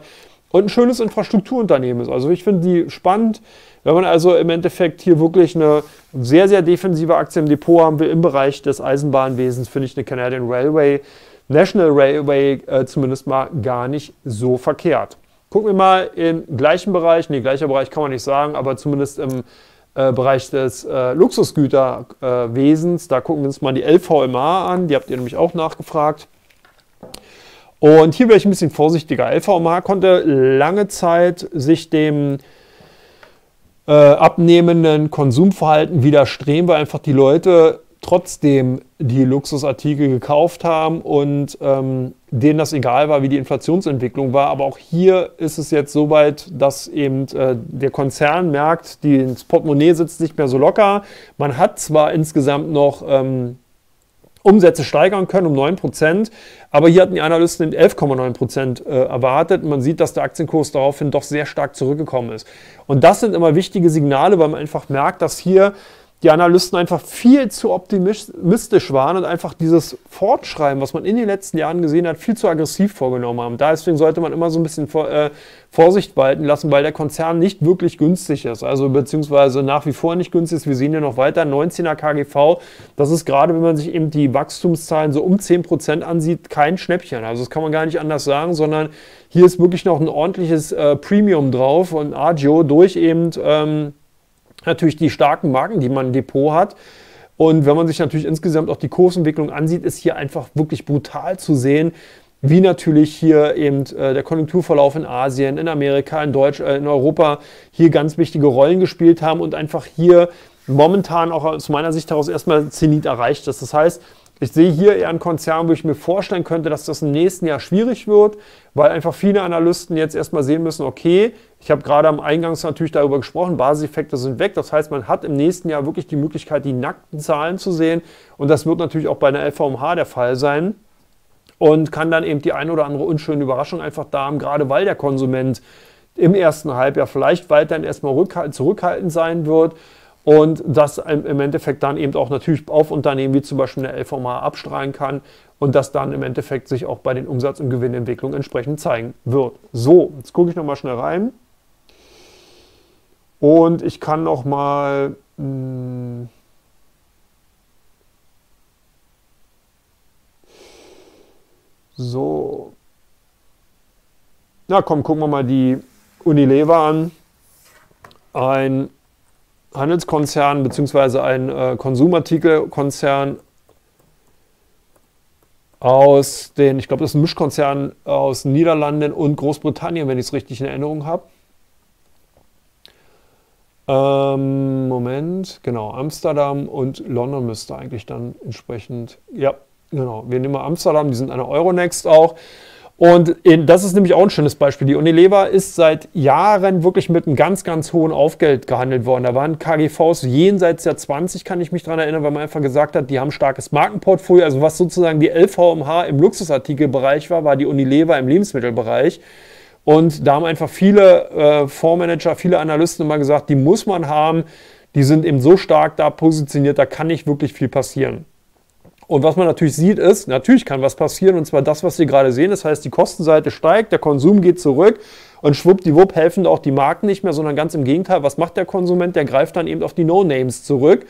und ein schönes Infrastrukturunternehmen ist. Also ich finde die spannend. Wenn man also im Endeffekt hier wirklich eine sehr, sehr defensive Aktie im Depot haben will im Bereich des Eisenbahnwesens, finde ich eine Canadian Railway, National Railway äh, zumindest mal gar nicht so verkehrt. Gucken wir mal im gleichen Bereich, nee, gleicher Bereich kann man nicht sagen, aber zumindest im äh, Bereich des äh, Luxusgüterwesens, äh, da gucken wir uns mal die L V M H an, die habt ihr nämlich auch nachgefragt. Und hier wäre ich ein bisschen vorsichtiger. L V M H konnte lange Zeit sich dem Äh, abnehmenden Konsumverhalten widerstreben, weil einfach die Leute trotzdem die Luxusartikel gekauft haben und ähm, denen das egal war, wie die Inflationsentwicklung war. Aber auch hier ist es jetzt so weit, dass eben äh, der Konzern merkt, die, das Portemonnaie sitzt nicht mehr so locker. Man hat zwar insgesamt noch ähm, Umsätze steigern können um neun Prozent, aber hier hatten die Analysten elf Komma neun Prozent äh, erwartet. Man sieht, dass der Aktienkurs daraufhin doch sehr stark zurückgekommen ist. Und das sind immer wichtige Signale, weil man einfach merkt, dass hier die Analysten einfach viel zu optimistisch waren und einfach dieses Fortschreiben, was man in den letzten Jahren gesehen hat, viel zu aggressiv vorgenommen haben. Deswegen sollte man immer so ein bisschen vor, äh, Vorsicht walten lassen, weil der Konzern nicht wirklich günstig ist, also beziehungsweise nach wie vor nicht günstig ist. Wir sehen ja noch weiter, neunzehner K G V, das ist gerade, wenn man sich eben die Wachstumszahlen so um zehn Prozent ansieht, kein Schnäppchen. Also das kann man gar nicht anders sagen, sondern hier ist wirklich noch ein ordentliches äh, Premium drauf und Agio durch eben Ähm, natürlich die starken Marken, die man im Depot hat. Und wenn man sich natürlich insgesamt auch die Kursentwicklung ansieht, ist hier einfach wirklich brutal zu sehen, wie natürlich hier eben der Konjunkturverlauf in Asien, in Amerika, in Deutsch, in Europa hier ganz wichtige Rollen gespielt haben und einfach hier momentan auch aus meiner Sicht heraus erstmal Zenit erreicht ist. Das heißt, ich sehe hier eher einen Konzern, wo ich mir vorstellen könnte, dass das im nächsten Jahr schwierig wird, weil einfach viele Analysten jetzt erstmal sehen müssen, okay, ich habe gerade am Eingangs natürlich darüber gesprochen, Basiseffekte sind weg, das heißt, man hat im nächsten Jahr wirklich die Möglichkeit, die nackten Zahlen zu sehen und das wird natürlich auch bei einer L V M H der Fall sein und kann dann eben die ein oder andere unschöne Überraschung einfach da haben, gerade weil der Konsument im ersten Halbjahr vielleicht weiterhin erstmal zurückhaltend sein wird. Und das im Endeffekt dann eben auch natürlich auf Unternehmen wie zum Beispiel eine L V M H abstrahlen kann und das dann im Endeffekt sich auch bei den Umsatz- und Gewinnentwicklungen entsprechend zeigen wird. So, jetzt gucke ich nochmal schnell rein. Und ich kann nochmal so. Na komm, gucken wir mal die Unilever an. Ein Handelskonzern bzw. ein äh, Konsumartikelkonzern aus den, ich glaube, das ist ein Mischkonzern aus Niederlanden und Großbritannien, wenn ich es richtig in Erinnerung habe. Ähm, Moment, genau, Amsterdam und London müsste eigentlich dann entsprechend, ja, genau, wir nehmen mal Amsterdam, die sind an der Euronext auch. Und das ist nämlich auch ein schönes Beispiel. Die Unilever ist seit Jahren wirklich mit einem ganz, ganz hohen Aufgeld gehandelt worden. Da waren K G Vs jenseits der zwanzig, kann ich mich daran erinnern, weil man einfach gesagt hat, die haben ein starkes Markenportfolio. Also was sozusagen die L V M H im Luxusartikelbereich war, war die Unilever im Lebensmittelbereich. Und da haben einfach viele äh, Fondsmanager, viele Analysten immer gesagt, die muss man haben, die sind eben so stark da positioniert, da kann nicht wirklich viel passieren. Und was man natürlich sieht ist, natürlich kann was passieren, und zwar das, was wir gerade sehen. Das heißt, die Kostenseite steigt, der Konsum geht zurück und schwuppdiwupp helfen auch die Marken nicht mehr, sondern ganz im Gegenteil, was macht der Konsument? Der greift dann eben auf die No-Names zurück.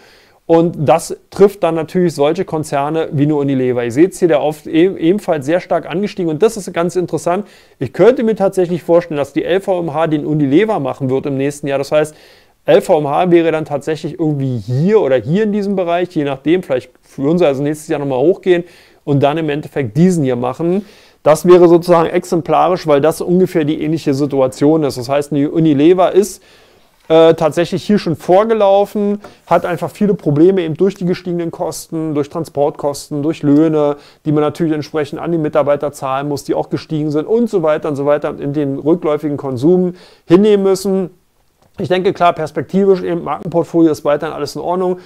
Und das trifft dann natürlich solche Konzerne wie nur Unilever. Ihr seht es hier, der Auf ebenfalls sehr stark angestiegen. Und das ist ganz interessant. Ich könnte mir tatsächlich vorstellen, dass die L V M H den Unilever machen wird im nächsten Jahr. Das heißt, L V M H wäre dann tatsächlich irgendwie hier oder hier in diesem Bereich, je nachdem. Vielleicht würden sie also nächstes Jahr nochmal hochgehen und dann im Endeffekt diesen hier machen. Das wäre sozusagen exemplarisch, weil das ungefähr die ähnliche Situation ist. Das heißt, die Unilever ist Äh, tatsächlich hier schon vorgelaufen, hat einfach viele Probleme eben durch die gestiegenen Kosten, durch Transportkosten, durch Löhne, die man natürlich entsprechend an die Mitarbeiter zahlen muss, die auch gestiegen sind und so weiter und so weiter, in den rückläufigen Konsum hinnehmen müssen. Ich denke, klar, perspektivisch eben Markenportfolio ist weiterhin alles in Ordnung.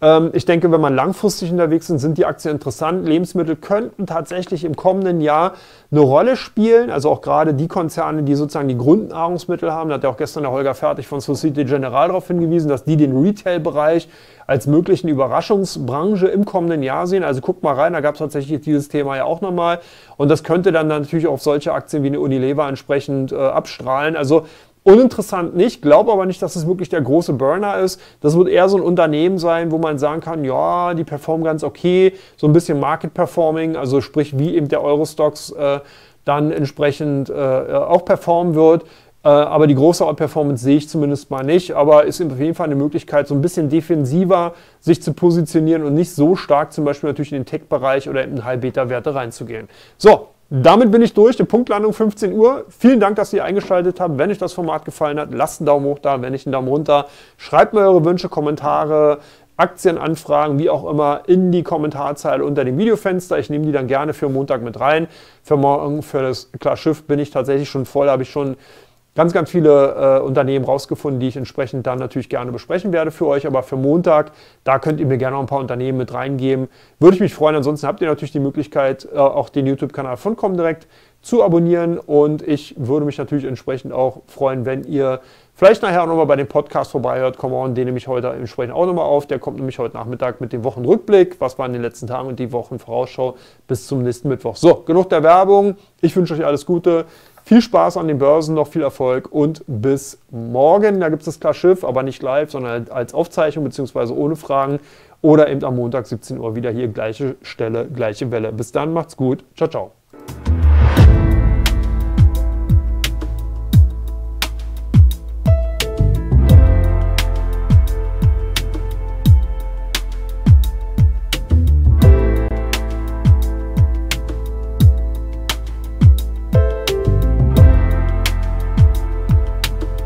Ähm, ich denke, wenn man langfristig unterwegs ist, sind die Aktien interessant. Lebensmittel könnten tatsächlich im kommenden Jahr eine Rolle spielen, also auch gerade die Konzerne, die sozusagen die Grundnahrungsmittel haben. Da hat ja auch gestern der Holger Fertig von Société Générale darauf hingewiesen, dass die den Retail-Bereich als möglichen Überraschungsbranche im kommenden Jahr sehen. Also guckt mal rein, da gab es tatsächlich dieses Thema ja auch nochmal. Und das könnte dann natürlich auf solche Aktien wie eine Unilever entsprechend äh, abstrahlen. Also uninteressant nicht, glaube aber nicht, dass es wirklich der große Burner ist. Das wird eher so ein Unternehmen sein, wo man sagen kann, ja, die performen ganz okay, so ein bisschen Market Performing, also sprich, wie eben der Eurostoxx äh, dann entsprechend äh, auch performen wird. Äh, aber die große Outperformance sehe ich zumindest mal nicht, aber ist auf jeden Fall eine Möglichkeit, so ein bisschen defensiver sich zu positionieren und nicht so stark zum Beispiel natürlich in den Tech-Bereich oder in High-Beta-Werte reinzugehen. So. Damit bin ich durch, die Punktlandung fünfzehn Uhr. Vielen Dank, dass ihr eingeschaltet habt. Wenn euch das Format gefallen hat, lasst einen Daumen hoch da, wenn nicht einen Daumen runter. Schreibt mir eure Wünsche, Kommentare, Aktienanfragen, wie auch immer, in die Kommentarzeile unter dem Videofenster. Ich nehme die dann gerne für Montag mit rein. Für morgen, für das Klarschiff bin ich tatsächlich schon voll, da habe ich schon ganz, ganz viele äh, Unternehmen rausgefunden, die ich entsprechend dann natürlich gerne besprechen werde für euch. Aber für Montag, da könnt ihr mir gerne noch ein paar Unternehmen mit reingeben. Würde ich mich freuen. Ansonsten habt ihr natürlich die Möglichkeit, äh, auch den YouTube-Kanal von Comdirect zu abonnieren. Und ich würde mich natürlich entsprechend auch freuen, wenn ihr vielleicht nachher auch nochmal bei dem Podcast vorbeihört. Come on, den nehme ich heute entsprechend auch nochmal auf. Der kommt nämlich heute Nachmittag mit dem Wochenrückblick. Was war in den letzten Tagen und die Wochenvorausschau bis zum nächsten Mittwoch. So, genug der Werbung. Ich wünsche euch alles Gute. Viel Spaß an den Börsen, noch viel Erfolg und bis morgen. Da gibt es das Klarschiff, aber nicht live, sondern als Aufzeichnung bzw. ohne Fragen oder eben am Montag siebzehn Uhr wieder hier, gleiche Stelle, gleiche Welle. Bis dann, macht's gut. Ciao, ciao.